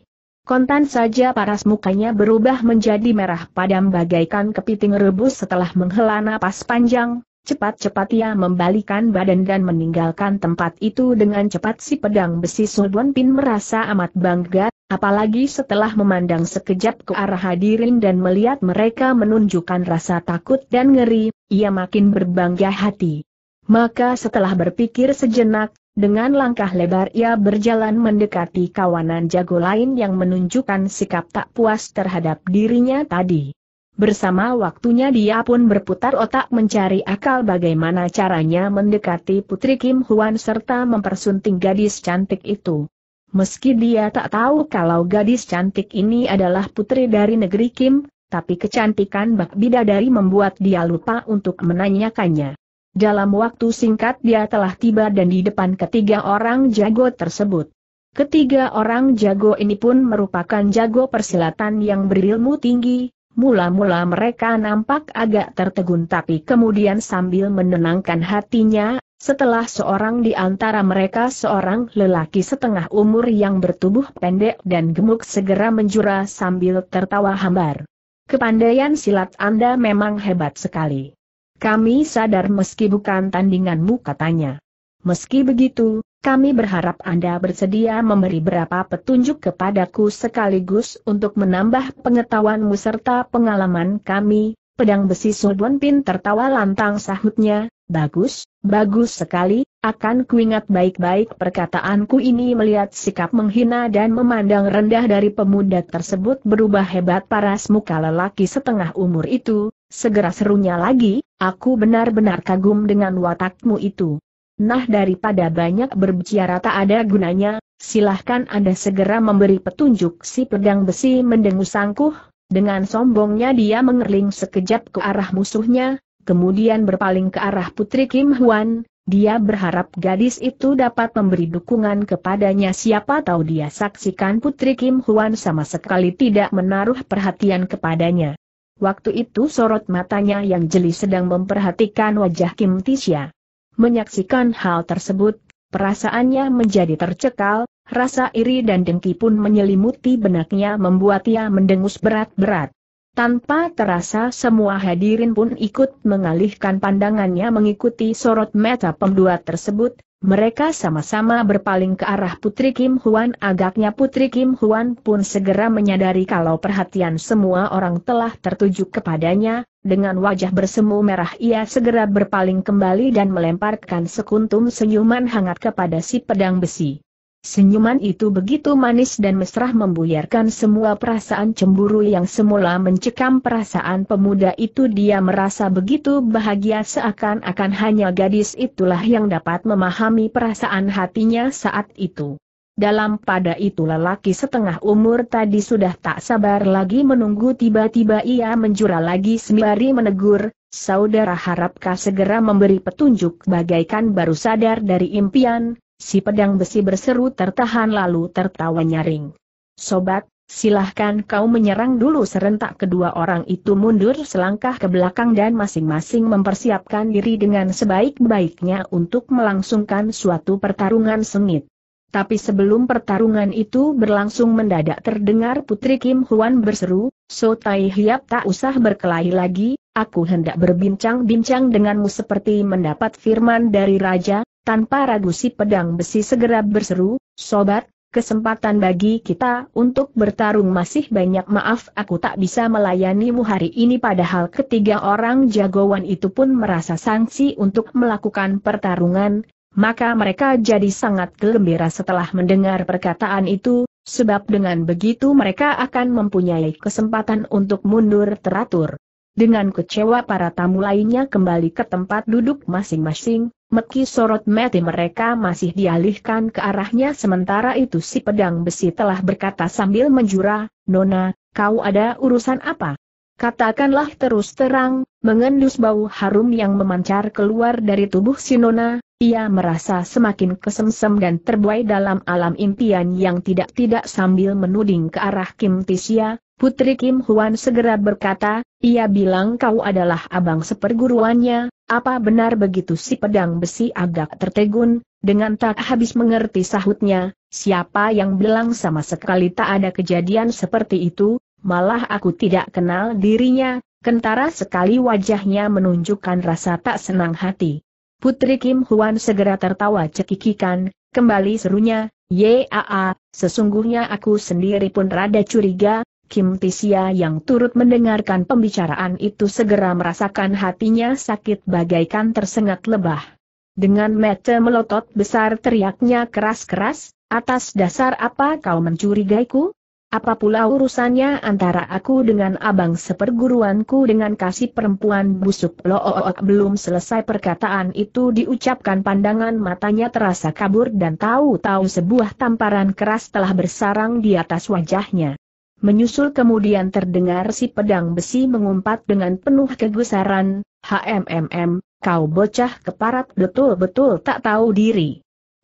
Kontan saja paras mukanya berubah menjadi merah padam bagaikan kepiting rebus. Setelah menghela napas panjang, cepat-cepat ia membalikan badan dan meninggalkan tempat itu dengan cepat. Si pedang besi So Bun Pin merasa amat bangga, apalagi setelah memandang sekejap ke arah hadirin dan melihat mereka menunjukkan rasa takut dan ngeri, ia makin berbangga hati. Maka setelah berpikir sejenak, dengan langkah lebar ia berjalan mendekati kawanan jago lain yang menunjukkan sikap tak puas terhadap dirinya tadi. Bersama waktunya dia pun berputar otak mencari akal bagaimana caranya mendekati Putri Kim Hwan serta mempersunting gadis cantik itu. Meski dia tak tahu kalau gadis cantik ini adalah putri dari negeri Kim, tapi kecantikan bak bidadari membuat dia lupa untuk menanyakannya. Dalam waktu singkat dia telah tiba dan di depan ketiga orang jago tersebut. Ketiga orang jago ini pun merupakan jago persilatan yang berilmu tinggi. Mula-mula mereka nampak agak tertegun, tapi kemudian sambil menenangkan hatinya, setelah seorang di antara mereka, seorang lelaki setengah umur yang bertubuh pendek dan gemuk, segera menjura sambil tertawa hambar. "Kepandaian silat Anda memang hebat sekali. Kami sadar meski bukan tandinganmu," katanya. "Meski begitu, kami berharap Anda bersedia memberi beberapa petunjuk kepadaku sekaligus untuk menambah pengetahuanmu serta pengalaman kami." Pedang besi So Bun Pin tertawa lantang, sahutnya, "Bagus, bagus sekali, akan kuingat baik-baik perkataanku ini." Melihat sikap menghina dan memandang rendah dari pemuda tersebut berubah hebat paras muka lelaki setengah umur itu, segera serunya lagi, "Aku benar-benar kagum dengan watakmu itu. Nah, daripada banyak berbicara tak ada gunanya, silahkan Anda segera memberi petunjuk." Si pedang besi mendengus sangkuh, dengan sombongnya dia mengerling sekejap ke arah musuhnya, kemudian berpaling ke arah Putri Kim Hwan. Dia berharap gadis itu dapat memberi dukungan kepadanya, siapa tahu dia saksikan Putri Kim Hwan sama sekali tidak menaruh perhatian kepadanya. Waktu itu sorot matanya yang jeli sedang memperhatikan wajah Kim Tisya. Menyaksikan hal tersebut, perasaannya menjadi tercekal, rasa iri dan dengki pun menyelimuti benaknya membuat ia mendengus berat-berat. Tanpa terasa semua hadirin pun ikut mengalihkan pandangannya mengikuti sorot mata pembudua tersebut. Mereka sama-sama berpaling ke arah Putri Kim Hwan. Agaknya Putri Kim Hwan pun segera menyadari kalau perhatian semua orang telah tertuju kepadanya. Dengan wajah bersemu merah ia segera berpaling kembali dan melemparkan sekuntum senyuman hangat kepada si pedang besi. Senyuman itu begitu manis dan mesra membuyarkan semua perasaan cemburu yang semula mencekam perasaan pemuda itu. Dia merasa begitu bahagia seakan-akan hanya gadis itulah yang dapat memahami perasaan hatinya saat itu. Dalam pada itu lelaki setengah umur tadi sudah tak sabar lagi menunggu. Tiba-tiba ia menjura lagi sembari menegur, "Saudara, harapkah segera memberi petunjuk?" Bagaikan baru sadar dari impian, si pedang besi berseru tertahan lalu tertawa nyaring, "Sobat, Silahkan kau menyerang dulu." Serentak kedua orang itu mundur selangkah ke belakang dan masing-masing mempersiapkan diri dengan sebaik-baiknya untuk melangsungkan suatu pertarungan sengit. Tapi sebelum pertarungan itu berlangsung, mendadak terdengar Putri Kim Hwan berseru, "So Tai Hiap, tak usah berkelahi lagi, aku hendak berbincang-bincang denganmu." Seperti mendapat firman dari Raja, tanpa ragu si pedang besi segera berseru, "Sobat, kesempatan bagi kita untuk bertarung masih banyak. Maaf, aku tak bisa melayanimu hari ini." Padahal ketiga orang jagoan itu pun merasa sangsi untuk melakukan pertarungan. Maka mereka jadi sangat gembira setelah mendengar perkataan itu, sebab dengan begitu mereka akan mempunyai kesempatan untuk mundur teratur. Dengan kecewa para tamu lainnya kembali ke tempat duduk masing-masing, meski sorot mata mereka masih dialihkan ke arahnya. Sementara itu si pedang besi telah berkata sambil menjura, "Nona, kau ada urusan apa? Katakanlah terus terang." Mengendus bau harum yang memancar keluar dari tubuh si Nona, ia merasa semakin kesemsem dan terbuai dalam alam impian yang tidak-tidak. Sambil menuding ke arah Kim Tisya, Putri Kim Hwan segera berkata, "Ia bilang kau adalah abang seperguruannya, apa benar begitu?" Si pedang besi agak tertegun, dengan tak habis mengerti sahutnya, "Siapa yang bilang? Sama sekali tak ada kejadian seperti itu. Malah aku tidak kenal dirinya." Kentara sekali wajahnya menunjukkan rasa tak senang hati. Putri Kim Hwan segera tertawa cekikikan, kembali serunya, "Yaa, sesungguhnya aku sendiri pun rada curiga." Kim Tisya yang turut mendengarkan pembicaraan itu segera merasakan hatinya sakit bagaikan tersengat lebah. Dengan mata melotot besar teriaknya keras-keras, "Atas dasar apa kau mencurigaiku? Apa pula urusannya antara aku dengan abang seperguruanku dengan kasih perempuan busuk?" Look, belum selesai perkataan itu diucapkan, pandangan matanya terasa kabur dan tahu-tahu sebuah tamparan keras telah bersarang di atas wajahnya. Menyusul kemudian terdengar si pedang besi mengumpat dengan penuh kegusaran, "Hmm, kau bocah keparat betul-betul tak tahu diri.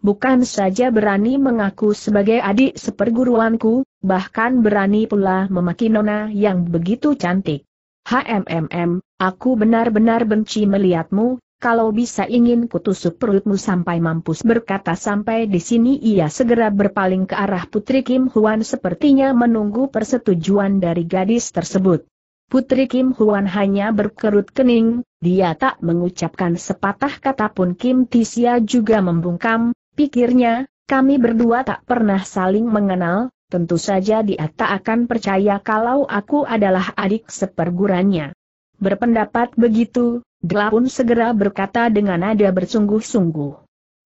Bukan saja berani mengaku sebagai adik seperguruanku, bahkan berani pula memaki nona yang begitu cantik. Hmm, aku benar-benar benci melihatmu, kalau bisa ingin kutusuk perutmu sampai mampus." Berkata sampai di sini ia segera berpaling ke arah Putri Kim Hwan sepertinya menunggu persetujuan dari gadis tersebut. Putri Kim Hwan hanya berkerut kening, dia tak mengucapkan sepatah kata pun. Kim Tisya juga membungkam. Pikirnya, "Kami berdua tak pernah saling mengenal, tentu saja dia tak akan percaya kalau aku adalah adik seperguruannya." Berpendapat begitu, dia pun segera berkata dengan nada bersungguh-sungguh,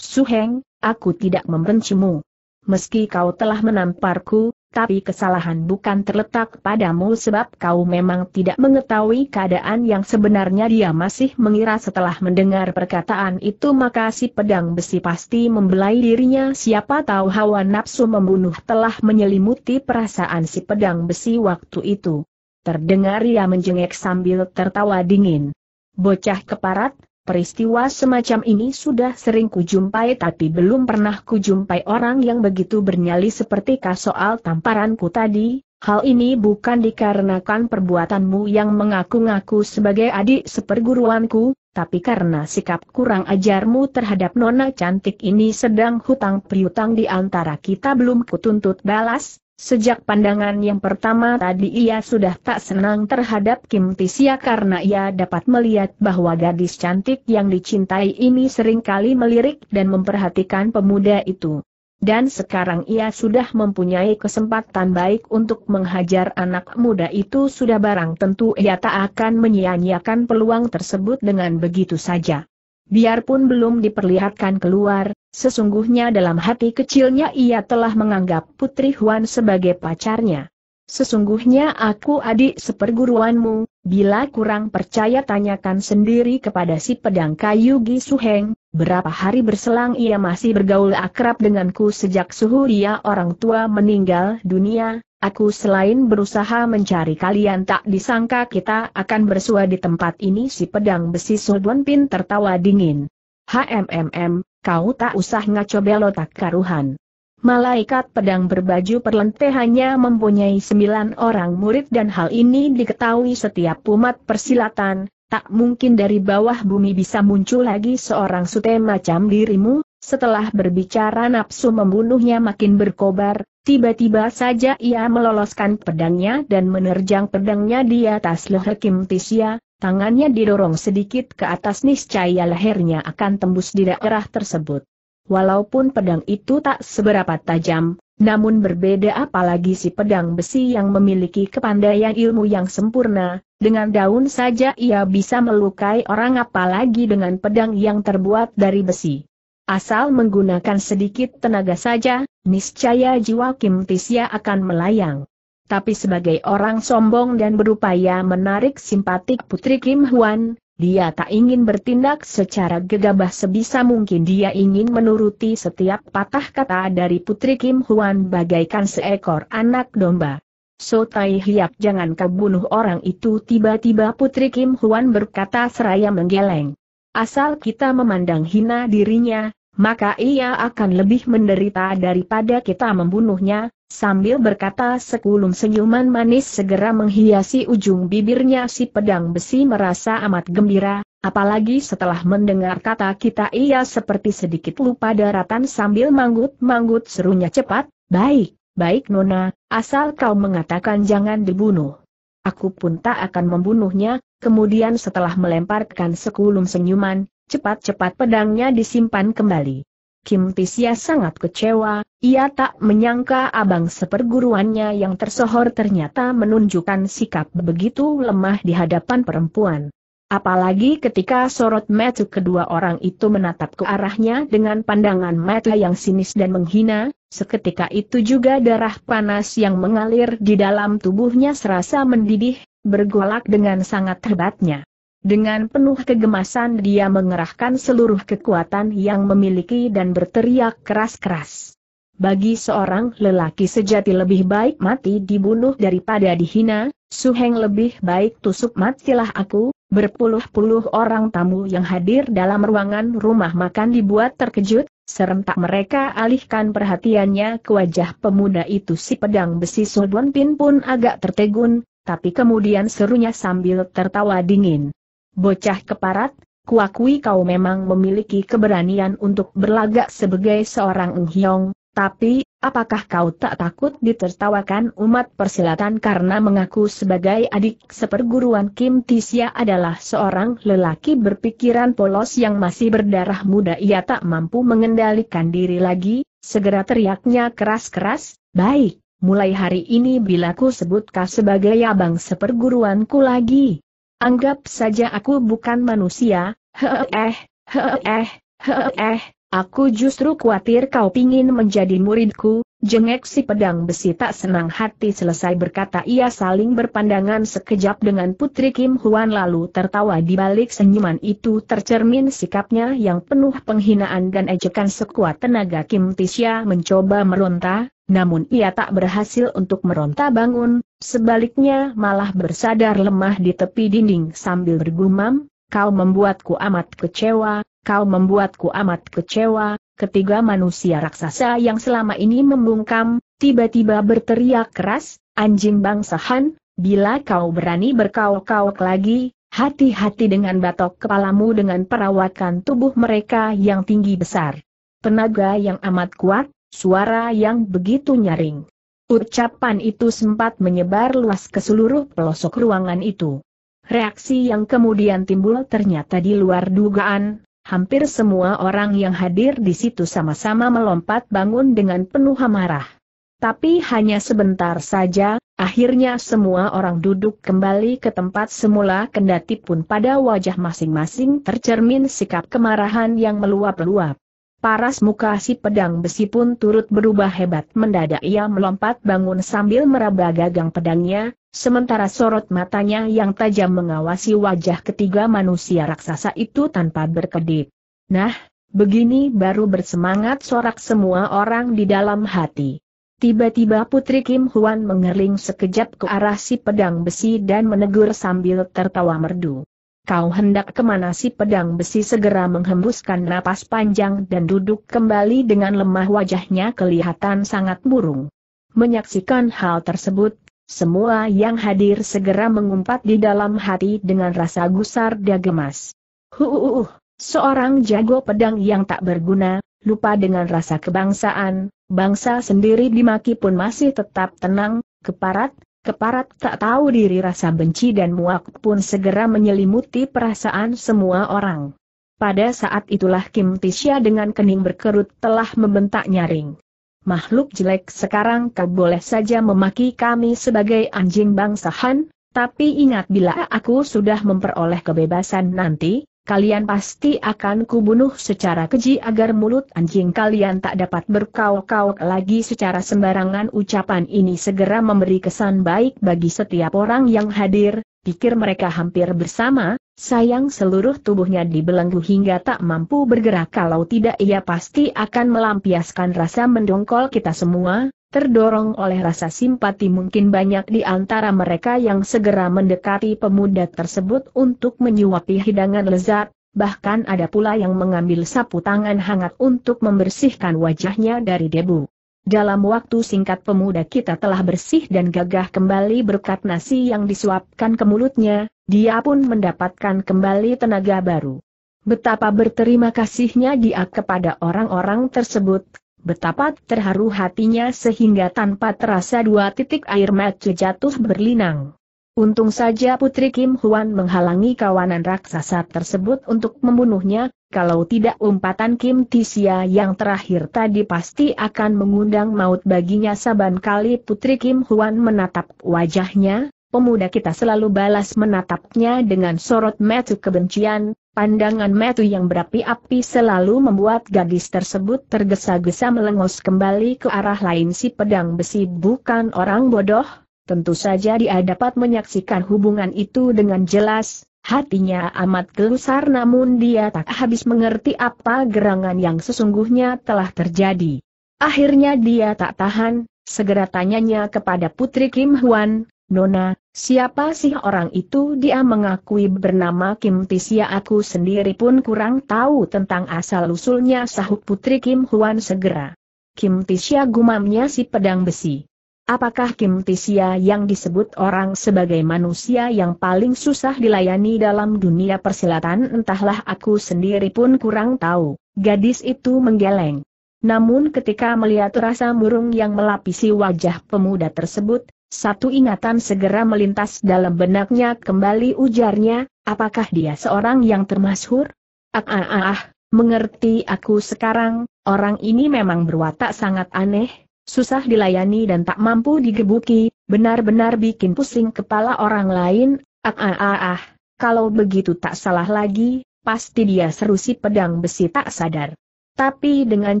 "Suheng, aku tidak membencimu. Meski kau telah menamparku, tapi kesalahan bukan terletak padamu sebab kau memang tidak mengetahui keadaan yang sebenarnya." Dia masih mengira setelah mendengar perkataan itu maka si pedang besi pasti membelai dirinya. Siapa tahu hawa nafsu membunuh telah menyelimuti perasaan si pedang besi waktu itu. Terdengar ia menjengek sambil tertawa dingin, "Bocah keparat, peristiwa semacam ini sudah sering kujumpai tapi belum pernah kujumpai orang yang begitu bernyali seperti kau. Soal tamparanku tadi, hal ini bukan dikarenakan perbuatanmu yang mengaku-ngaku sebagai adik seperguruanku, tapi karena sikap kurang ajarmu terhadap nona cantik ini. Sedang hutang piutang di antara kita belum kutuntut balas." Sejak pandangan yang pertama tadi ia sudah tak senang terhadap Kim Tisya karena ia dapat melihat bahwa gadis cantik yang dicintai ini seringkali melirik dan memperhatikan pemuda itu. Dan sekarang ia sudah mempunyai kesempatan baik untuk menghajar anak muda itu. Sudah barang tentu ia tak akan menyia-nyiakan peluang tersebut dengan begitu saja. Biarpun belum diperlihatkan keluar, sesungguhnya dalam hati kecilnya ia telah menganggap Putri Hwan sebagai pacarnya. "Sesungguhnya aku adik seperguruanmu, bila kurang percaya tanyakan sendiri kepada si pedang kayu Gi Suheng, berapa hari berselang ia masih bergaul akrab denganku. Sejak suhu dia orang tua meninggal dunia, aku selain berusaha mencari kalian tak disangka kita akan bersua di tempat ini." Si pedang besi So Bun Pin tertawa dingin, "Hmm, kau tak usah ngaco belot tak karuhan. Malaikat pedang berbaju perlente hanya mempunyai sembilan orang murid dan hal ini diketahui setiap umat persilatan, tak mungkin dari bawah bumi bisa muncul lagi seorang sute macam dirimu. Setelah berbicara nafsu membunuhnya makin berkobar, tiba-tiba saja ia meloloskan pedangnya dan menerjang pedangnya di atas leher Kim Tisya, tangannya didorong sedikit ke atas niscaya lehernya akan tembus di daerah tersebut. Walaupun pedang itu tak seberapa tajam, namun berbeda apalagi si pedang besi yang memiliki kepandaian ilmu yang sempurna, dengan daun saja ia bisa melukai orang apalagi dengan pedang yang terbuat dari besi. Asal menggunakan sedikit tenaga saja, niscaya jiwa Kim Tisya akan melayang. Tapi sebagai orang sombong dan berupaya menarik simpatik putri Kim Hwan, dia tak ingin bertindak secara gegabah sebisa mungkin. Dia ingin menuruti setiap patah kata dari putri Kim Hwan bagaikan seekor anak domba. So Tai Hiap, jangan kau bunuh orang itu, tiba-tiba putri Kim Hwan berkata seraya menggeleng. Asal kita memandang hina dirinya, maka ia akan lebih menderita daripada kita membunuhnya. Sambil berkata sekulum senyuman manis segera menghiasi ujung bibirnya, si pedang besi merasa amat gembira, apalagi setelah mendengar kata kita ia seperti sedikit lupa daratan sambil manggut-manggut serunya cepat, baik, baik Nona, asal kau mengatakan jangan dibunuh. Aku pun tak akan membunuhnya, kemudian setelah melemparkan sekulum senyuman, cepat-cepat pedangnya disimpan kembali. Kim Tisya sangat kecewa, ia tak menyangka abang seperguruannya yang tersohor ternyata menunjukkan sikap begitu lemah di hadapan perempuan. Apalagi ketika sorot mata kedua orang itu menatap ke arahnya dengan pandangan mata yang sinis dan menghina, seketika itu juga darah panas yang mengalir di dalam tubuhnya serasa mendidih, bergolak dengan sangat hebatnya. Dengan penuh kegemasan dia mengerahkan seluruh kekuatan yang memiliki dan berteriak keras-keras. Bagi seorang lelaki sejati lebih baik mati dibunuh daripada dihina, Suheng lebih baik tusuk matilah aku, berpuluh-puluh orang tamu yang hadir dalam ruangan rumah makan dibuat terkejut, serentak mereka alihkan perhatiannya ke wajah pemuda itu. Si pedang besi So Bun Pin pun agak tertegun, tapi kemudian serunya sambil tertawa dingin. Bocah keparat, kuakui kau memang memiliki keberanian untuk berlagak sebagai seorang enghiong, tapi, apakah kau tak takut ditertawakan umat persilatan karena mengaku sebagai adik seperguruan Kim Tisya? Adalah seorang lelaki berpikiran polos yang masih berdarah muda, ia tak mampu mengendalikan diri lagi, segera teriaknya keras-keras, baik, mulai hari ini bila ku sebut kau sebagai abang seperguruanku lagi. Anggap saja aku bukan manusia, heeh, heeh, heeh, aku justru khawatir kau pingin menjadi muridku, jengek si pedang besi tak senang hati. Selesai berkata ia saling berpandangan sekejap dengan putri Kim Hwan lalu tertawa. Di balik senyuman itu tercermin sikapnya yang penuh penghinaan dan ejekan. Sekuat tenaga Kim Tisya mencoba meronta, namun ia tak berhasil untuk meronta bangun. Sebaliknya malah bersadar lemah di tepi dinding sambil bergumam, kau membuatku amat kecewa, kau membuatku amat kecewa. Ketiga manusia raksasa yang selama ini membungkam, tiba-tiba berteriak keras, anjing bangsahan, bila kau berani berkauk-kauk lagi, hati-hati dengan batok kepalamu dengan perawakan tubuh mereka yang tinggi besar. Tenaga yang amat kuat, suara yang begitu nyaring. Ucapan itu sempat menyebar luas ke seluruh pelosok ruangan itu. Reaksi yang kemudian timbul ternyata di luar dugaan, hampir semua orang yang hadir di situ sama-sama melompat bangun dengan penuh amarah. Tapi hanya sebentar saja, akhirnya semua orang duduk kembali ke tempat semula kendati pun pada wajah masing-masing tercermin sikap kemarahan yang meluap-luap. Paras muka si pedang besi pun turut berubah hebat, mendadak ia melompat bangun sambil meraba gagang pedangnya, sementara sorot matanya yang tajam mengawasi wajah ketiga manusia raksasa itu tanpa berkedip. Nah, begini baru bersemangat, sorak semua orang di dalam hati. Tiba-tiba putri Kim Hwan mengerling sekejap ke arah si pedang besi dan menegur sambil tertawa merdu. kau hendak kemana? Si pedang besi segera menghembuskan napas panjang dan duduk kembali dengan lemah, wajahnya kelihatan sangat murung. Menyaksikan hal tersebut, semua yang hadir segera mengumpat di dalam hati dengan rasa gusar dan gemas. Huuuh, seorang jago pedang yang tak berguna, lupa dengan rasa kebangsaan, bangsa sendiri dimaki pun masih tetap tenang, keparat. Keparat tak tahu diri, rasa benci dan muak pun segera menyelimuti perasaan semua orang. Pada saat itulah Kim Tisya dengan kening berkerut telah membentak nyaring. Makhluk jelek, sekarang kau boleh saja memaki kami sebagai anjing bangsahan, tapi ingat, bila aku sudah memperoleh kebebasan nanti, kalian pasti akan kubunuh secara keji agar mulut anjing kalian tak dapat berkauk-kauk lagi secara sembarangan. Ucapan ini segera memberi kesan baik bagi setiap orang yang hadir, pikir mereka hampir bersama, sayang seluruh tubuhnya dibelenggu hingga tak mampu bergerak. Kalau tidak, ia pasti akan melampiaskan rasa mendongkol kita semua. Terdorong oleh rasa simpati, mungkin banyak di antara mereka yang segera mendekati pemuda tersebut untuk menyuapi hidangan lezat, bahkan ada pula yang mengambil sapu tangan hangat untuk membersihkan wajahnya dari debu. Dalam waktu singkat pemuda kita telah bersih dan gagah kembali berkat nasi yang disuapkan ke mulutnya, dia pun mendapatkan kembali tenaga baru. Betapa berterima kasihnya dia kepada orang-orang tersebut. Betapa terharu hatinya sehingga tanpa terasa dua titik air mata jatuh berlinang. Untung saja Putri Kim Hwan menghalangi kawanan raksasa tersebut untuk membunuhnya, kalau tidak umpatan Kim Tisya yang terakhir tadi pasti akan mengundang maut baginya. Saban kali Putri Kim Hwan menatap wajahnya, pemuda kita selalu balas menatapnya dengan sorot mata kebencian. Pandangan mata yang berapi-api selalu membuat gadis tersebut tergesa-gesa melengos kembali ke arah lain. Si pedang besi bukan orang bodoh, tentu saja dia dapat menyaksikan hubungan itu dengan jelas, hatinya amat gelisah, namun dia tak habis mengerti apa gerangan yang sesungguhnya telah terjadi. Akhirnya dia tak tahan, segera tanyanya kepada Putri Kim Hwan, "Nona, siapa sih orang itu?" Dia mengakui bernama Kim Tisya. "Aku sendiri pun kurang tahu tentang asal-usulnya," sahut Putri Kim Hwan segera. "Kim Tisya," gumamnya si pedang besi. "Apakah Kim Tisya yang disebut orang sebagai manusia yang paling susah dilayani dalam dunia persilatan?" "Entahlah, aku sendiri pun kurang tahu," gadis itu menggeleng. Namun ketika melihat rasa murung yang melapisi wajah pemuda tersebut, satu ingatan segera melintas dalam benaknya kembali. Ujarnya, "Apakah dia seorang yang termasyhur?" "Ah, ah, ah, mengerti aku sekarang, orang ini memang berwatak sangat aneh, susah dilayani dan tak mampu digebuki, benar-benar bikin pusing kepala orang lain." "Ah, ah, ah, ah, kalau begitu tak salah lagi, pasti dia," seru si pedang besi tak sadar. Tapi dengan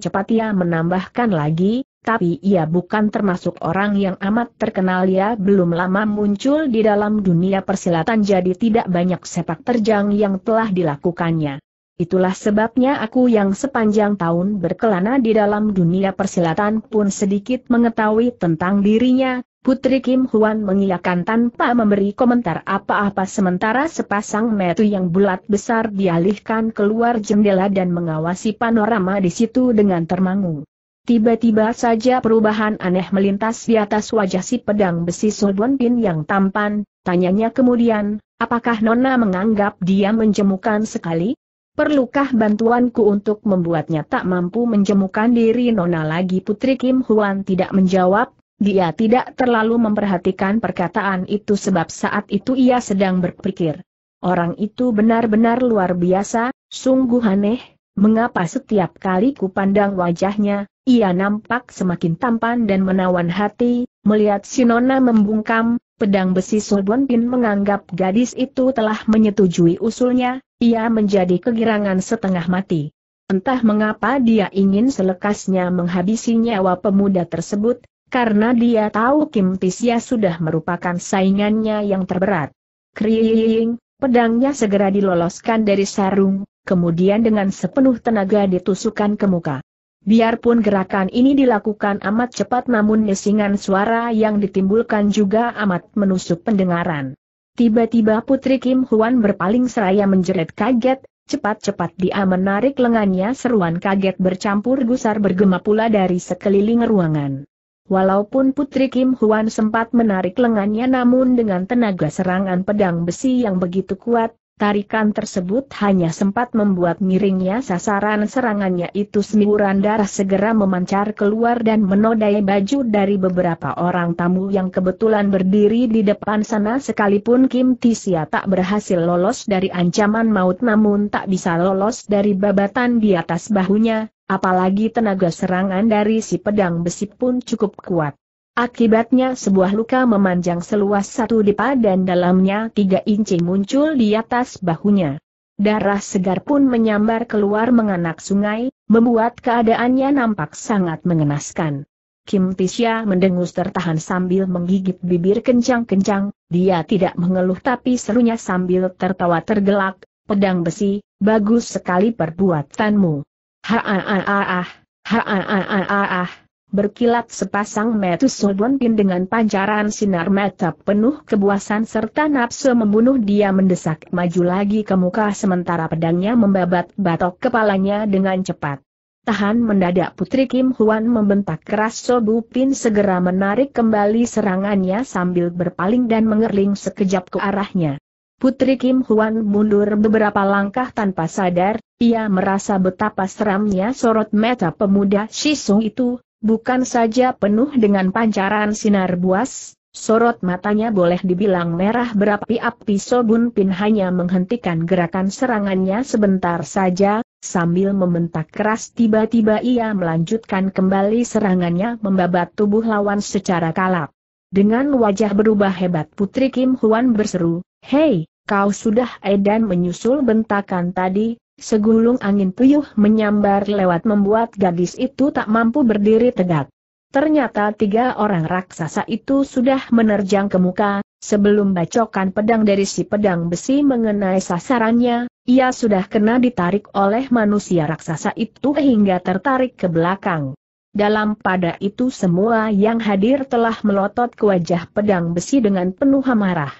cepat ia menambahkan lagi, "Tapi ia bukan termasuk orang yang amat terkenal, ia belum lama muncul di dalam dunia persilatan, jadi tidak banyak sepak terjang yang telah dilakukannya. Itulah sebabnya aku yang sepanjang tahun berkelana di dalam dunia persilatan pun sedikit mengetahui tentang dirinya." Putri Kim Hwan mengiyakan tanpa memberi komentar apa-apa, sementara sepasang mata yang bulat besar dialihkan keluar jendela dan mengawasi panorama di situ dengan termangu. Tiba-tiba saja perubahan aneh melintas di atas wajah si pedang besi. So Bun Pin yang tampan, tanyanya kemudian, "Apakah Nona menganggap dia menjemukan sekali? Perlukah bantuanku untuk membuatnya tak mampu menjemukan diri Nona lagi?" Putri Kim Hwan tidak menjawab, dia tidak terlalu memperhatikan perkataan itu sebab saat itu ia sedang berpikir. Orang itu benar-benar luar biasa, sungguh aneh, mengapa setiap kali kupandang wajahnya, ia nampak semakin tampan dan menawan hati. Melihat si Nona membungkam, pedang besi So Bun Pin menganggap gadis itu telah menyetujui usulnya, ia menjadi kegirangan setengah mati. Entah mengapa dia ingin selekasnya menghabisi nyawa pemuda tersebut, karena dia tahu Kim Tisya sudah merupakan saingannya yang terberat. Kriing, pedangnya segera diloloskan dari sarung, kemudian dengan sepenuh tenaga ditusukkan ke muka. Biarpun gerakan ini dilakukan amat cepat, namun nisingan suara yang ditimbulkan juga amat menusuk pendengaran. Tiba-tiba Putri Kim Hwan berpaling seraya menjerit kaget, cepat-cepat dia menarik lengannya. Seruan kaget bercampur gusar bergema pula dari sekeliling ruangan. Walaupun Putri Kim Hwan sempat menarik lengannya, namun dengan tenaga serangan pedang besi yang begitu kuat, tarikan tersebut hanya sempat membuat miringnya sasaran serangannya itu. Semburan darah segera memancar keluar dan menodai baju dari beberapa orang tamu yang kebetulan berdiri di depan sana. Sekalipun Kim Tisya tak berhasil lolos dari ancaman maut, namun tak bisa lolos dari babatan di atas bahunya. Apalagi tenaga serangan dari si pedang besi pun cukup kuat. Akibatnya sebuah luka memanjang seluas satu dipa dan dalamnya tiga inci muncul di atas bahunya. Darah segar pun menyambar keluar menganak sungai, membuat keadaannya nampak sangat mengenaskan. Kim Tisya mendengus tertahan sambil menggigit bibir kencang-kencang. Dia tidak mengeluh tapi serunya sambil tertawa tergelak, "Pedang besi, bagus sekali perbuatanmu." Ha ah ah ah, ha ah ah ah ah, berkilat sepasang mata So Bun Pin dengan pancaran sinar mata penuh kebuasan serta nafsu membunuh. Dia mendesak maju lagi ke muka sementara pedangnya membabat batok kepalanya dengan cepat. "Tahan!" Mendadak Putri Kim Hwan membentak keras. So Bun Pin segera menarik kembali serangannya sambil berpaling dan mengerling sekejap ke arahnya. Putri Kim Hwan mundur beberapa langkah tanpa sadar. Ia merasa betapa seramnya sorot mata pemuda Shisung itu. Bukan saja penuh dengan pancaran sinar buas, sorot matanya boleh dibilang merah berapi-api. So Bun Pin hanya menghentikan gerakan serangannya sebentar saja, sambil membentak keras. Tiba-tiba ia melanjutkan kembali serangannya membabat tubuh lawan secara kalap. Dengan wajah berubah hebat Putri Kim Hwan berseru, "Hei, kau sudah!" Edan menyusul bentakan tadi, segulung angin puyuh menyambar lewat membuat gadis itu tak mampu berdiri tegak. Ternyata tiga orang raksasa itu sudah menerjang ke muka. Sebelum bacokan pedang dari si pedang besi mengenai sasarannya, ia sudah kena ditarik oleh manusia raksasa itu hingga tertarik ke belakang. Dalam pada itu semua yang hadir telah melotot ke wajah pedang besi dengan penuh amarah.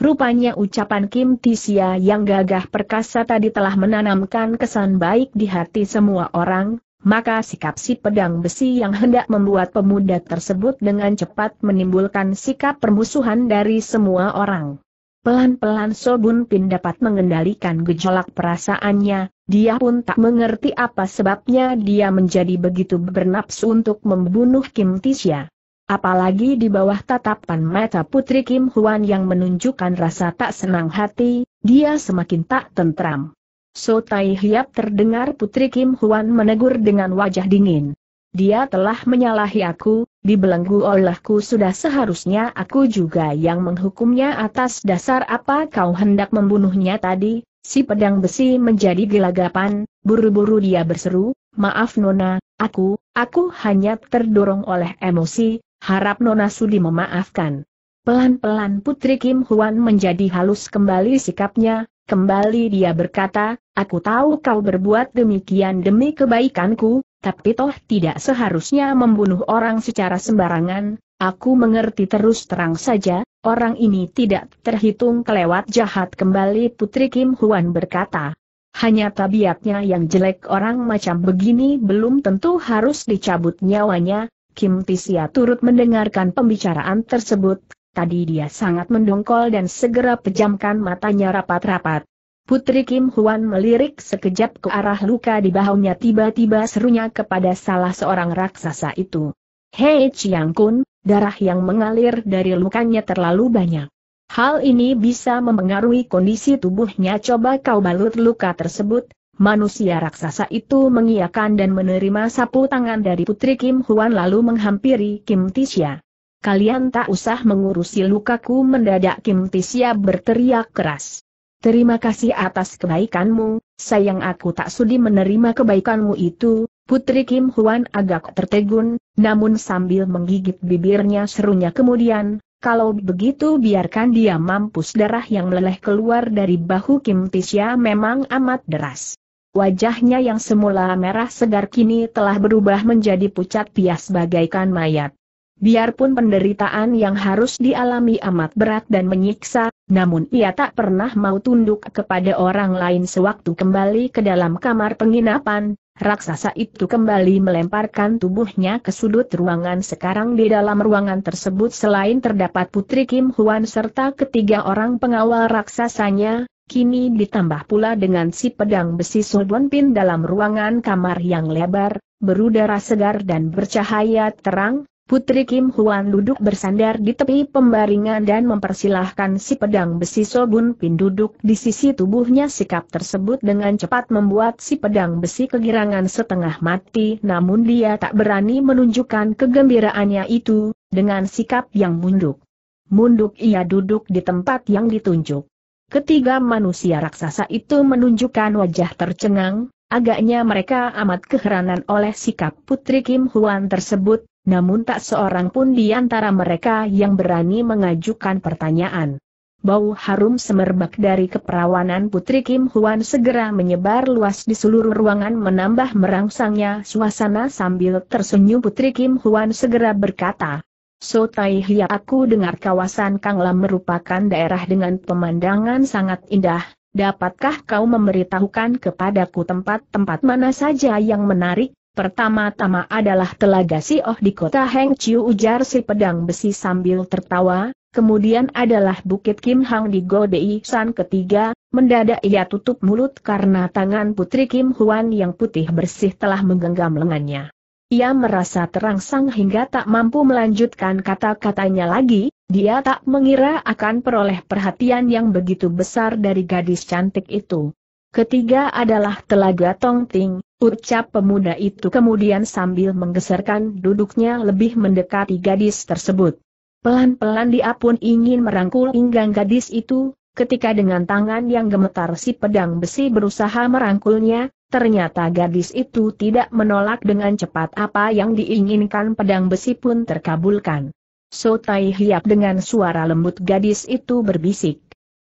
Rupanya ucapan Kim Tisya yang gagah perkasa tadi telah menanamkan kesan baik di hati semua orang, maka sikap si pedang besi yang hendak membuat pemuda tersebut dengan cepat menimbulkan sikap permusuhan dari semua orang. Pelan-pelan So Bun Pin dapat mengendalikan gejolak perasaannya. Dia pun tak mengerti apa sebabnya dia menjadi begitu bernafsu untuk membunuh Kim Tisya. Apalagi di bawah tatapan mata Putri Kim Hwan yang menunjukkan rasa tak senang hati, dia semakin tak tentram. "So Tai Hiap!" terdengar Putri Kim Hwan menegur dengan wajah dingin. "Dia telah menyalahi aku, dibelenggu olehku. Sudah seharusnya aku juga yang menghukumnya. Atas dasar apa kau hendak membunuhnya tadi?" Si pedang besi menjadi gelagapan, buru-buru dia berseru, "Maaf Nona, aku, aku hanya terdorong oleh emosi. Harap Nona sudi memaafkan." Pelan-pelan Putri Kim Hwan menjadi halus kembali sikapnya. Kembali dia berkata, "Aku tahu kau berbuat demikian demi kebaikanku, tapi toh tidak seharusnya membunuh orang secara sembarangan. Aku mengerti. Terus terang saja, orang ini tidak terhitung kelewat jahat." Kembali Putri Kim Hwan berkata, "Hanya tabiatnya yang jelek. Orang macam begini belum tentu harus dicabut nyawanya." Kim Tisya turut mendengarkan pembicaraan tersebut. Tadi dia sangat mendongkol dan segera pejamkan matanya rapat-rapat. Putri Kim Hwan melirik sekejap ke arah luka di bahunya. Tiba-tiba serunya kepada salah seorang raksasa itu, "Hei Chiang Kun, darah yang mengalir dari lukanya terlalu banyak. Hal ini bisa mempengaruhi kondisi tubuhnya. Coba kau balut luka tersebut." Manusia raksasa itu mengiyakan dan menerima sapu tangan dari Putri Kim Hwan lalu menghampiri Kim Tisya. "Kalian tak usah mengurusi lukaku!" Mendadak Kim Tisya berteriak keras, "Terima kasih atas kebaikanmu. Sayang, aku tak sudi menerima kebaikanmu itu." Putri Kim Hwan agak tertegun, namun sambil menggigit bibirnya serunya kemudian, "Kalau begitu biarkan dia mampus!" Darah yang meleleh keluar dari bahu Kim Tisya memang amat deras. Wajahnya yang semula merah segar kini telah berubah menjadi pucat pias bagaikan mayat. Biarpun penderitaan yang harus dialami amat berat dan menyiksa, namun ia tak pernah mau tunduk kepada orang lain. Sewaktu kembali ke dalam kamar penginapan, raksasa itu kembali melemparkan tubuhnya ke sudut ruangan. Sekarang di dalam ruangan tersebut selain terdapat Putri Kim Hwan serta ketiga orang pengawal raksasanya, kini ditambah pula dengan si pedang besi So Bun Pin dalam ruangan kamar yang lebar, berudara segar dan bercahaya terang. Putri Kim Hwan duduk bersandar di tepi pembaringan dan mempersilahkan si pedang besi So Bun Pin duduk di sisi tubuhnya. Sikap tersebut dengan cepat membuat si pedang besi kegirangan setengah mati, namun dia tak berani menunjukkan kegembiraannya itu. Dengan sikap yang munduk Munduk ia duduk di tempat yang ditunjuk. Ketiga manusia raksasa itu menunjukkan wajah tercengang, agaknya mereka amat keheranan oleh sikap Putri Kim Hwan tersebut. Namun tak seorang pun di antara mereka yang berani mengajukan pertanyaan. Bau harum semerbak dari keperawanan Putri Kim Hwan segera menyebar luas di seluruh ruangan, menambah merangsangnya suasana. Sambil tersenyum Putri Kim Hwan segera berkata, "So Tai Hia, aku dengar kawasan Kang Lam merupakan daerah dengan pemandangan sangat indah. Dapatkah kau memberitahukan kepadaku tempat-tempat mana saja yang menarik?" "Pertama-tama adalah Telaga Si Oh di Kota Heng Chiu," ujar si pedang besi sambil tertawa, "kemudian adalah Bukit Kim Hang di Godei San." Ketiga, mendadak ia tutup mulut karena tangan Putri Kim Hwan yang putih bersih telah menggenggam lengannya. Ia merasa terangsang hingga tak mampu melanjutkan kata-katanya lagi. Dia tak mengira akan peroleh perhatian yang begitu besar dari gadis cantik itu. "Ketiga adalah Telaga Tongting," ucap pemuda itu kemudian sambil menggeserkan duduknya lebih mendekati gadis tersebut. Pelan-pelan dia pun ingin merangkul pinggang gadis itu, ketika dengan tangan yang gemetar si pedang besi berusaha merangkulnya, ternyata gadis itu tidak menolak dengan cepat. Apa yang diinginkan pedang besi pun terkabulkan. "So Tai Hiap," dengan suara lembut gadis itu berbisik,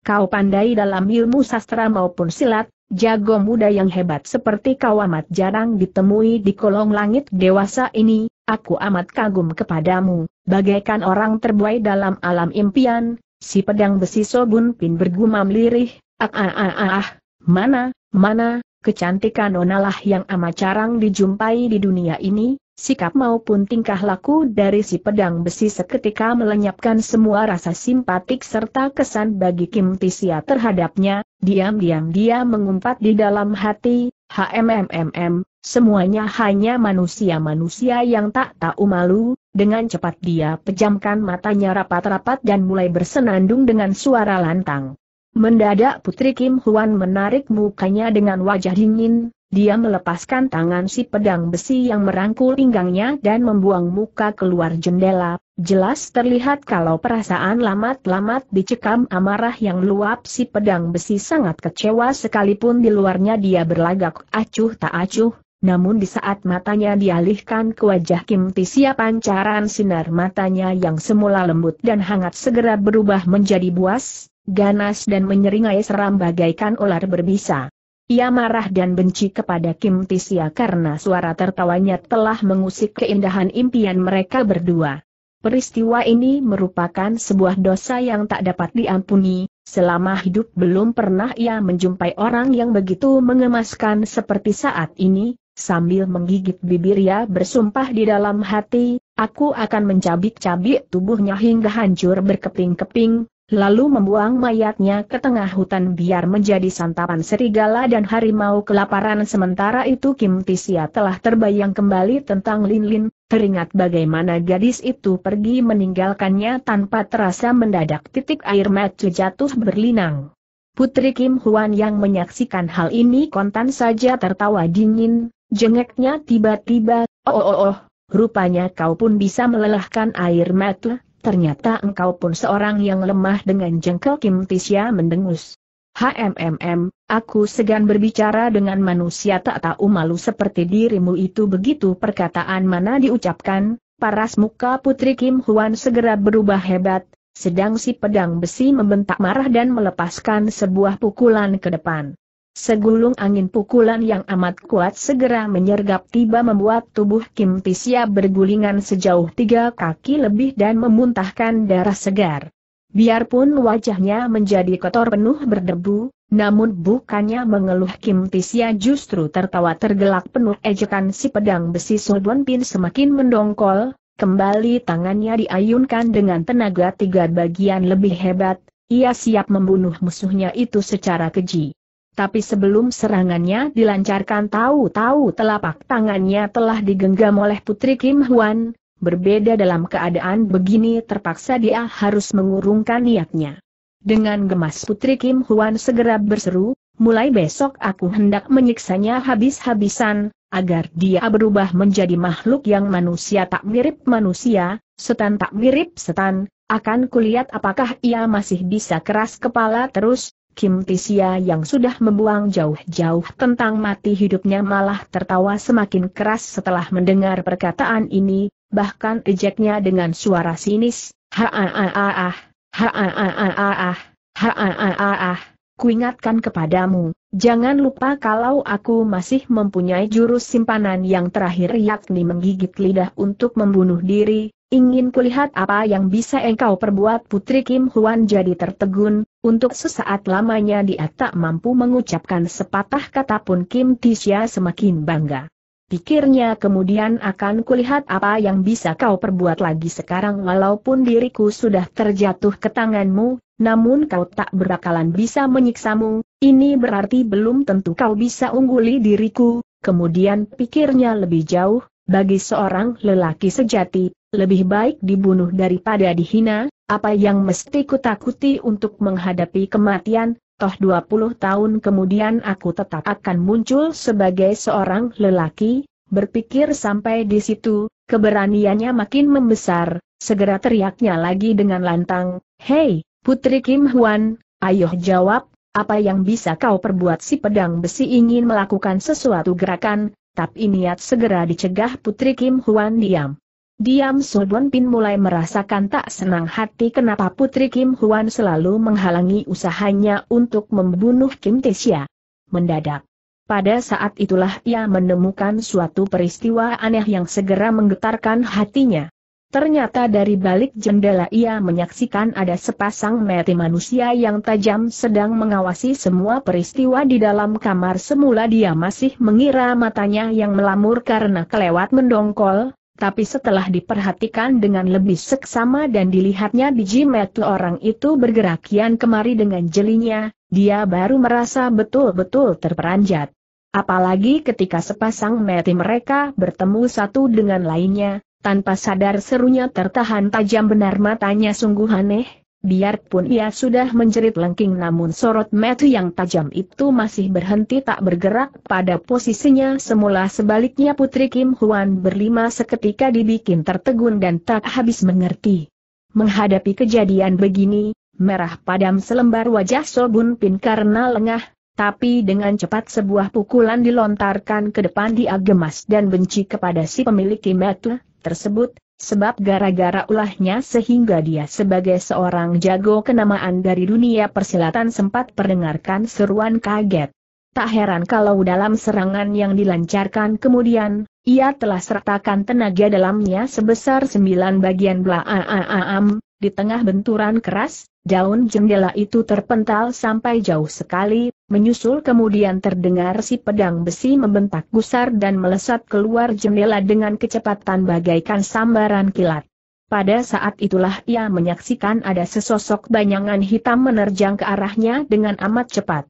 "kau pandai dalam ilmu sastra maupun silat. Jago muda yang hebat seperti kau amat jarang ditemui di kolong langit dewasa ini. Aku amat kagum kepadamu, bagaikan orang terbuai dalam alam impian." Si pedang besi So Bun Pin bergumam lirih, "Ah ah ah ah, mana, mana, kecantikan nonalah yang amat jarang dijumpai di dunia ini." Sikap maupun tingkah laku dari si pedang besi seketika melenyapkan semua rasa simpatik serta kesan bagi Kim Tisya terhadapnya. Diam-diam dia mengumpat di dalam hati, "Hmm, semuanya hanya manusia-manusia yang tak tahu malu." Dengan cepat dia pejamkan matanya rapat-rapat dan mulai bersenandung dengan suara lantang. Mendadak Putri Kim Hwan menarik mukanya dengan wajah dingin. Dia melepaskan tangan si pedang besi yang merangkul pinggangnya dan membuang muka keluar jendela. Jelas terlihat kalau perasaan lamat-lamat dicekam amarah yang luap. Si pedang besi sangat kecewa, sekalipun di luarnya dia berlagak acuh tak acuh, namun di saat matanya dialihkan ke wajah Kim Tisya, pancaran sinar matanya yang semula lembut dan hangat segera berubah menjadi buas, ganas dan menyeringai seram bagaikan ular berbisa. Ia marah dan benci kepada Kim Tisya karena suara tertawanya telah mengusik keindahan impian mereka berdua. Peristiwa ini merupakan sebuah dosa yang tak dapat diampuni. Selama hidup belum pernah ia menjumpai orang yang begitu mengemaskan seperti saat ini. Sambil menggigit bibir ia bersumpah di dalam hati, "Aku akan mencabik-cabik tubuhnya hingga hancur berkeping-keping, lalu membuang mayatnya ke tengah hutan biar menjadi santapan serigala dan harimau kelaparan." Sementara itu Kim Tisya telah terbayang kembali tentang Lin-lin. Teringat bagaimana gadis itu pergi meninggalkannya tanpa terasa. Mendadak titik air mata jatuh berlinang. Putri Kim Hwan yang menyaksikan hal ini kontan saja tertawa dingin. Jengeknya tiba-tiba, "Oh oh oh, rupanya kau pun bisa melelahkan air mata. Ternyata engkau pun seorang yang lemah." Dengan jengkel Kim Tisya mendengus, "Hmm, aku segan berbicara dengan manusia tak tahu malu seperti dirimu itu." Begitu perkataan mana diucapkan, paras muka Putri Kim Hwan segera berubah hebat, sedang si pedang besi membentak marah dan melepaskan sebuah pukulan ke depan. Segulung angin pukulan yang amat kuat segera menyergap tiba membuat tubuh Kim Tisya bergulingan sejauh tiga kaki lebih dan memuntahkan darah segar. Biarpun wajahnya menjadi kotor penuh berdebu, namun bukannya mengeluh Kim Tisya justru tertawa tergelak penuh ejekan. Si pedang besi So Bun Pin semakin mendongkol, kembali tangannya diayunkan dengan tenaga tiga bagian lebih hebat, ia siap membunuh musuhnya itu secara keji. Tapi sebelum serangannya dilancarkan tahu-tahu telapak tangannya telah digenggam oleh putri Kim Hwan, berbeda dalam keadaan begini terpaksa dia harus mengurungkan niatnya. Dengan gemas putri Kim Hwan segera berseru, mulai besok aku hendak menyiksanya habis-habisan, agar dia berubah menjadi makhluk yang manusia tak mirip manusia, setan tak mirip setan, akan kulihat apakah ia masih bisa keras kepala terus. Kim Tisya yang sudah membuang jauh-jauh tentang mati hidupnya malah tertawa semakin keras setelah mendengar perkataan ini, bahkan ejeknya dengan suara sinis, ha-a-a-a-ah, ha-a-a-a-ah, ha-a-a-a-ah, kuingatkan kepadamu, jangan lupa kalau aku masih mempunyai jurus simpanan yang terakhir yakni menggigit lidah untuk membunuh diri. Ingin kulihat apa yang bisa engkau perbuat. Putri Kim Hwan jadi tertegun, untuk sesaat lamanya dia tak mampu mengucapkan sepatah kata pun. Kim Tisya semakin bangga. Pikirnya kemudian, akan kulihat apa yang bisa kau perbuat lagi sekarang. Walaupun diriku sudah terjatuh ke tanganmu, namun kau tak berakalan bisa menyiksamu, ini berarti belum tentu kau bisa ungguli diriku. Kemudian pikirnya lebih jauh, bagi seorang lelaki sejati, lebih baik dibunuh daripada dihina, apa yang mesti kutakuti untuk menghadapi kematian, toh dua puluh tahun kemudian aku tetap akan muncul sebagai seorang lelaki. Berpikir sampai di situ, keberaniannya makin membesar, segera teriaknya lagi dengan lantang, hei, Putri Kim Hwan, ayo jawab, apa yang bisa kau perbuat. Si pedang besi ingin melakukan sesuatu gerakan, tapi niat segera dicegah Putri Kim Hwan. diam. Diam So Bun Pin mulai merasakan tak senang hati kenapa Putri Kim Hwan selalu menghalangi usahanya untuk membunuh Kim Tisya. Mendadak, pada saat itulah ia menemukan suatu peristiwa aneh yang segera menggetarkan hatinya. Ternyata dari balik jendela ia menyaksikan ada sepasang mata manusia yang tajam sedang mengawasi semua peristiwa di dalam kamar. Semula dia masih mengira matanya yang melamur karena kelewat mendongkol. Tapi setelah diperhatikan dengan lebih seksama dan dilihatnya biji mata orang itu bergerak kian kemari dengan jelinya, dia baru merasa betul-betul terperanjat. Apalagi ketika sepasang mata mereka bertemu satu dengan lainnya, tanpa sadar serunya tertahan tajam. Benar matanya sungguh aneh, biarpun ia sudah menjerit lengking namun sorot mata yang tajam itu masih berhenti tak bergerak pada posisinya semula. Sebaliknya Putri Kim Hwan berlima seketika dibikin tertegun dan tak habis mengerti. Menghadapi kejadian begini, merah padam selembar wajah So Bun Pin karena lengah, tapi dengan cepat sebuah pukulan dilontarkan ke depan. Dia gemas dan benci kepada si pemilik mata tersebut, sebab gara-gara ulahnya sehingga dia sebagai seorang jago kenamaan dari dunia persilatan sempat mendengarkan seruan kaget. Tak heran kalau dalam serangan yang dilancarkan kemudian, ia telah sertakan tenaga dalamnya sebesar sembilan bagian belaam. Di tengah benturan keras, daun jendela itu terpental sampai jauh sekali, menyusul kemudian terdengar si pedang besi membentak gusar dan melesat keluar jendela dengan kecepatan bagaikan sambaran kilat. Pada saat itulah ia menyaksikan ada sesosok bayangan hitam menerjang ke arahnya dengan amat cepat.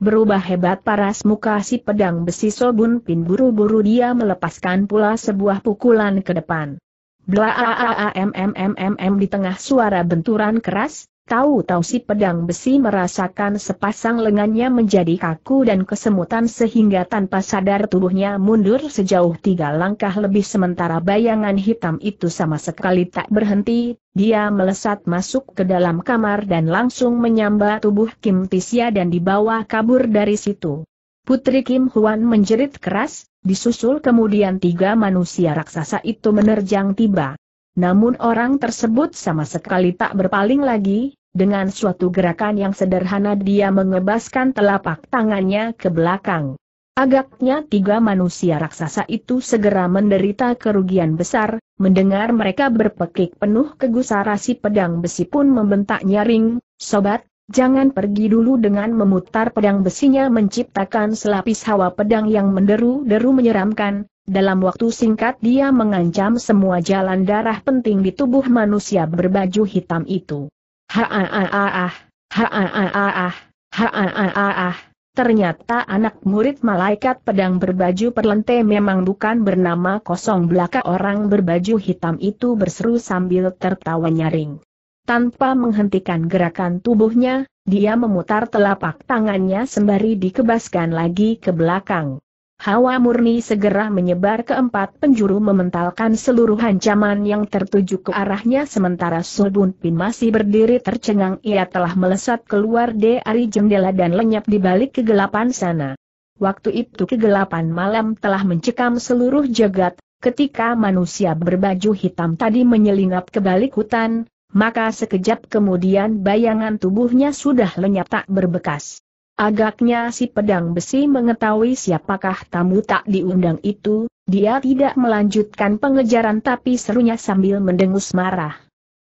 Berubah hebat paras muka si pedang besi So Bun Pin, buru-buru dia melepaskan pula sebuah pukulan ke depan. Blaaammmmm. Di tengah suara benturan keras, tahu-tahu si pedang besi merasakan sepasang lengannya menjadi kaku dan kesemutan sehingga tanpa sadar tubuhnya mundur sejauh tiga langkah lebih. Sementara bayangan hitam itu sama sekali tak berhenti, dia melesat masuk ke dalam kamar dan langsung menyambar tubuh Kim Tisya dan dibawa kabur dari situ. Putri Kim Hwan menjerit keras, disusul kemudian tiga manusia raksasa itu menerjang tiba. Namun orang tersebut sama sekali tak berpaling lagi, Dengan suatu gerakan yang sederhana dia mengebaskan telapak tangannya ke belakang. Agaknya tiga manusia raksasa itu segera menderita kerugian besar, mendengar mereka berpekik penuh kegusara si pedang besi pun membentak nyaring, "Sobat, jangan pergi dulu!" Dengan memutar pedang besinya menciptakan selapis hawa pedang yang menderu-deru menyeramkan. Dalam waktu singkat dia mengancam semua jalan darah penting di tubuh manusia berbaju hitam itu. Ha-ah-ah-ah, ha-ah-ah-ah, ha-ah-ah-ah. Ternyata anak murid malaikat pedang berbaju perlente memang bukan bernama kosong belaka. Orang berbaju hitam itu berseru sambil tertawa nyaring. Tanpa menghentikan gerakan tubuhnya, dia memutar telapak tangannya sembari dikebaskan lagi ke belakang. Hawa murni segera menyebar ke empat penjuru mementalkan seluruh hancaman yang tertuju ke arahnya, sementara So Bun Pin masih berdiri tercengang. Ia telah melesat keluar dari jendela dan lenyap di balik kegelapan sana. Waktu itu kegelapan malam telah mencekam seluruh jagat. Ketika manusia berbaju hitam tadi menyelinap ke balik hutan, maka sekejap kemudian bayangan tubuhnya sudah lenyap tak berbekas. Agaknya si pedang besi mengetahui siapakah tamu tak diundang itu, dia tidak melanjutkan pengejaran tapi serunya sambil mendengus marah.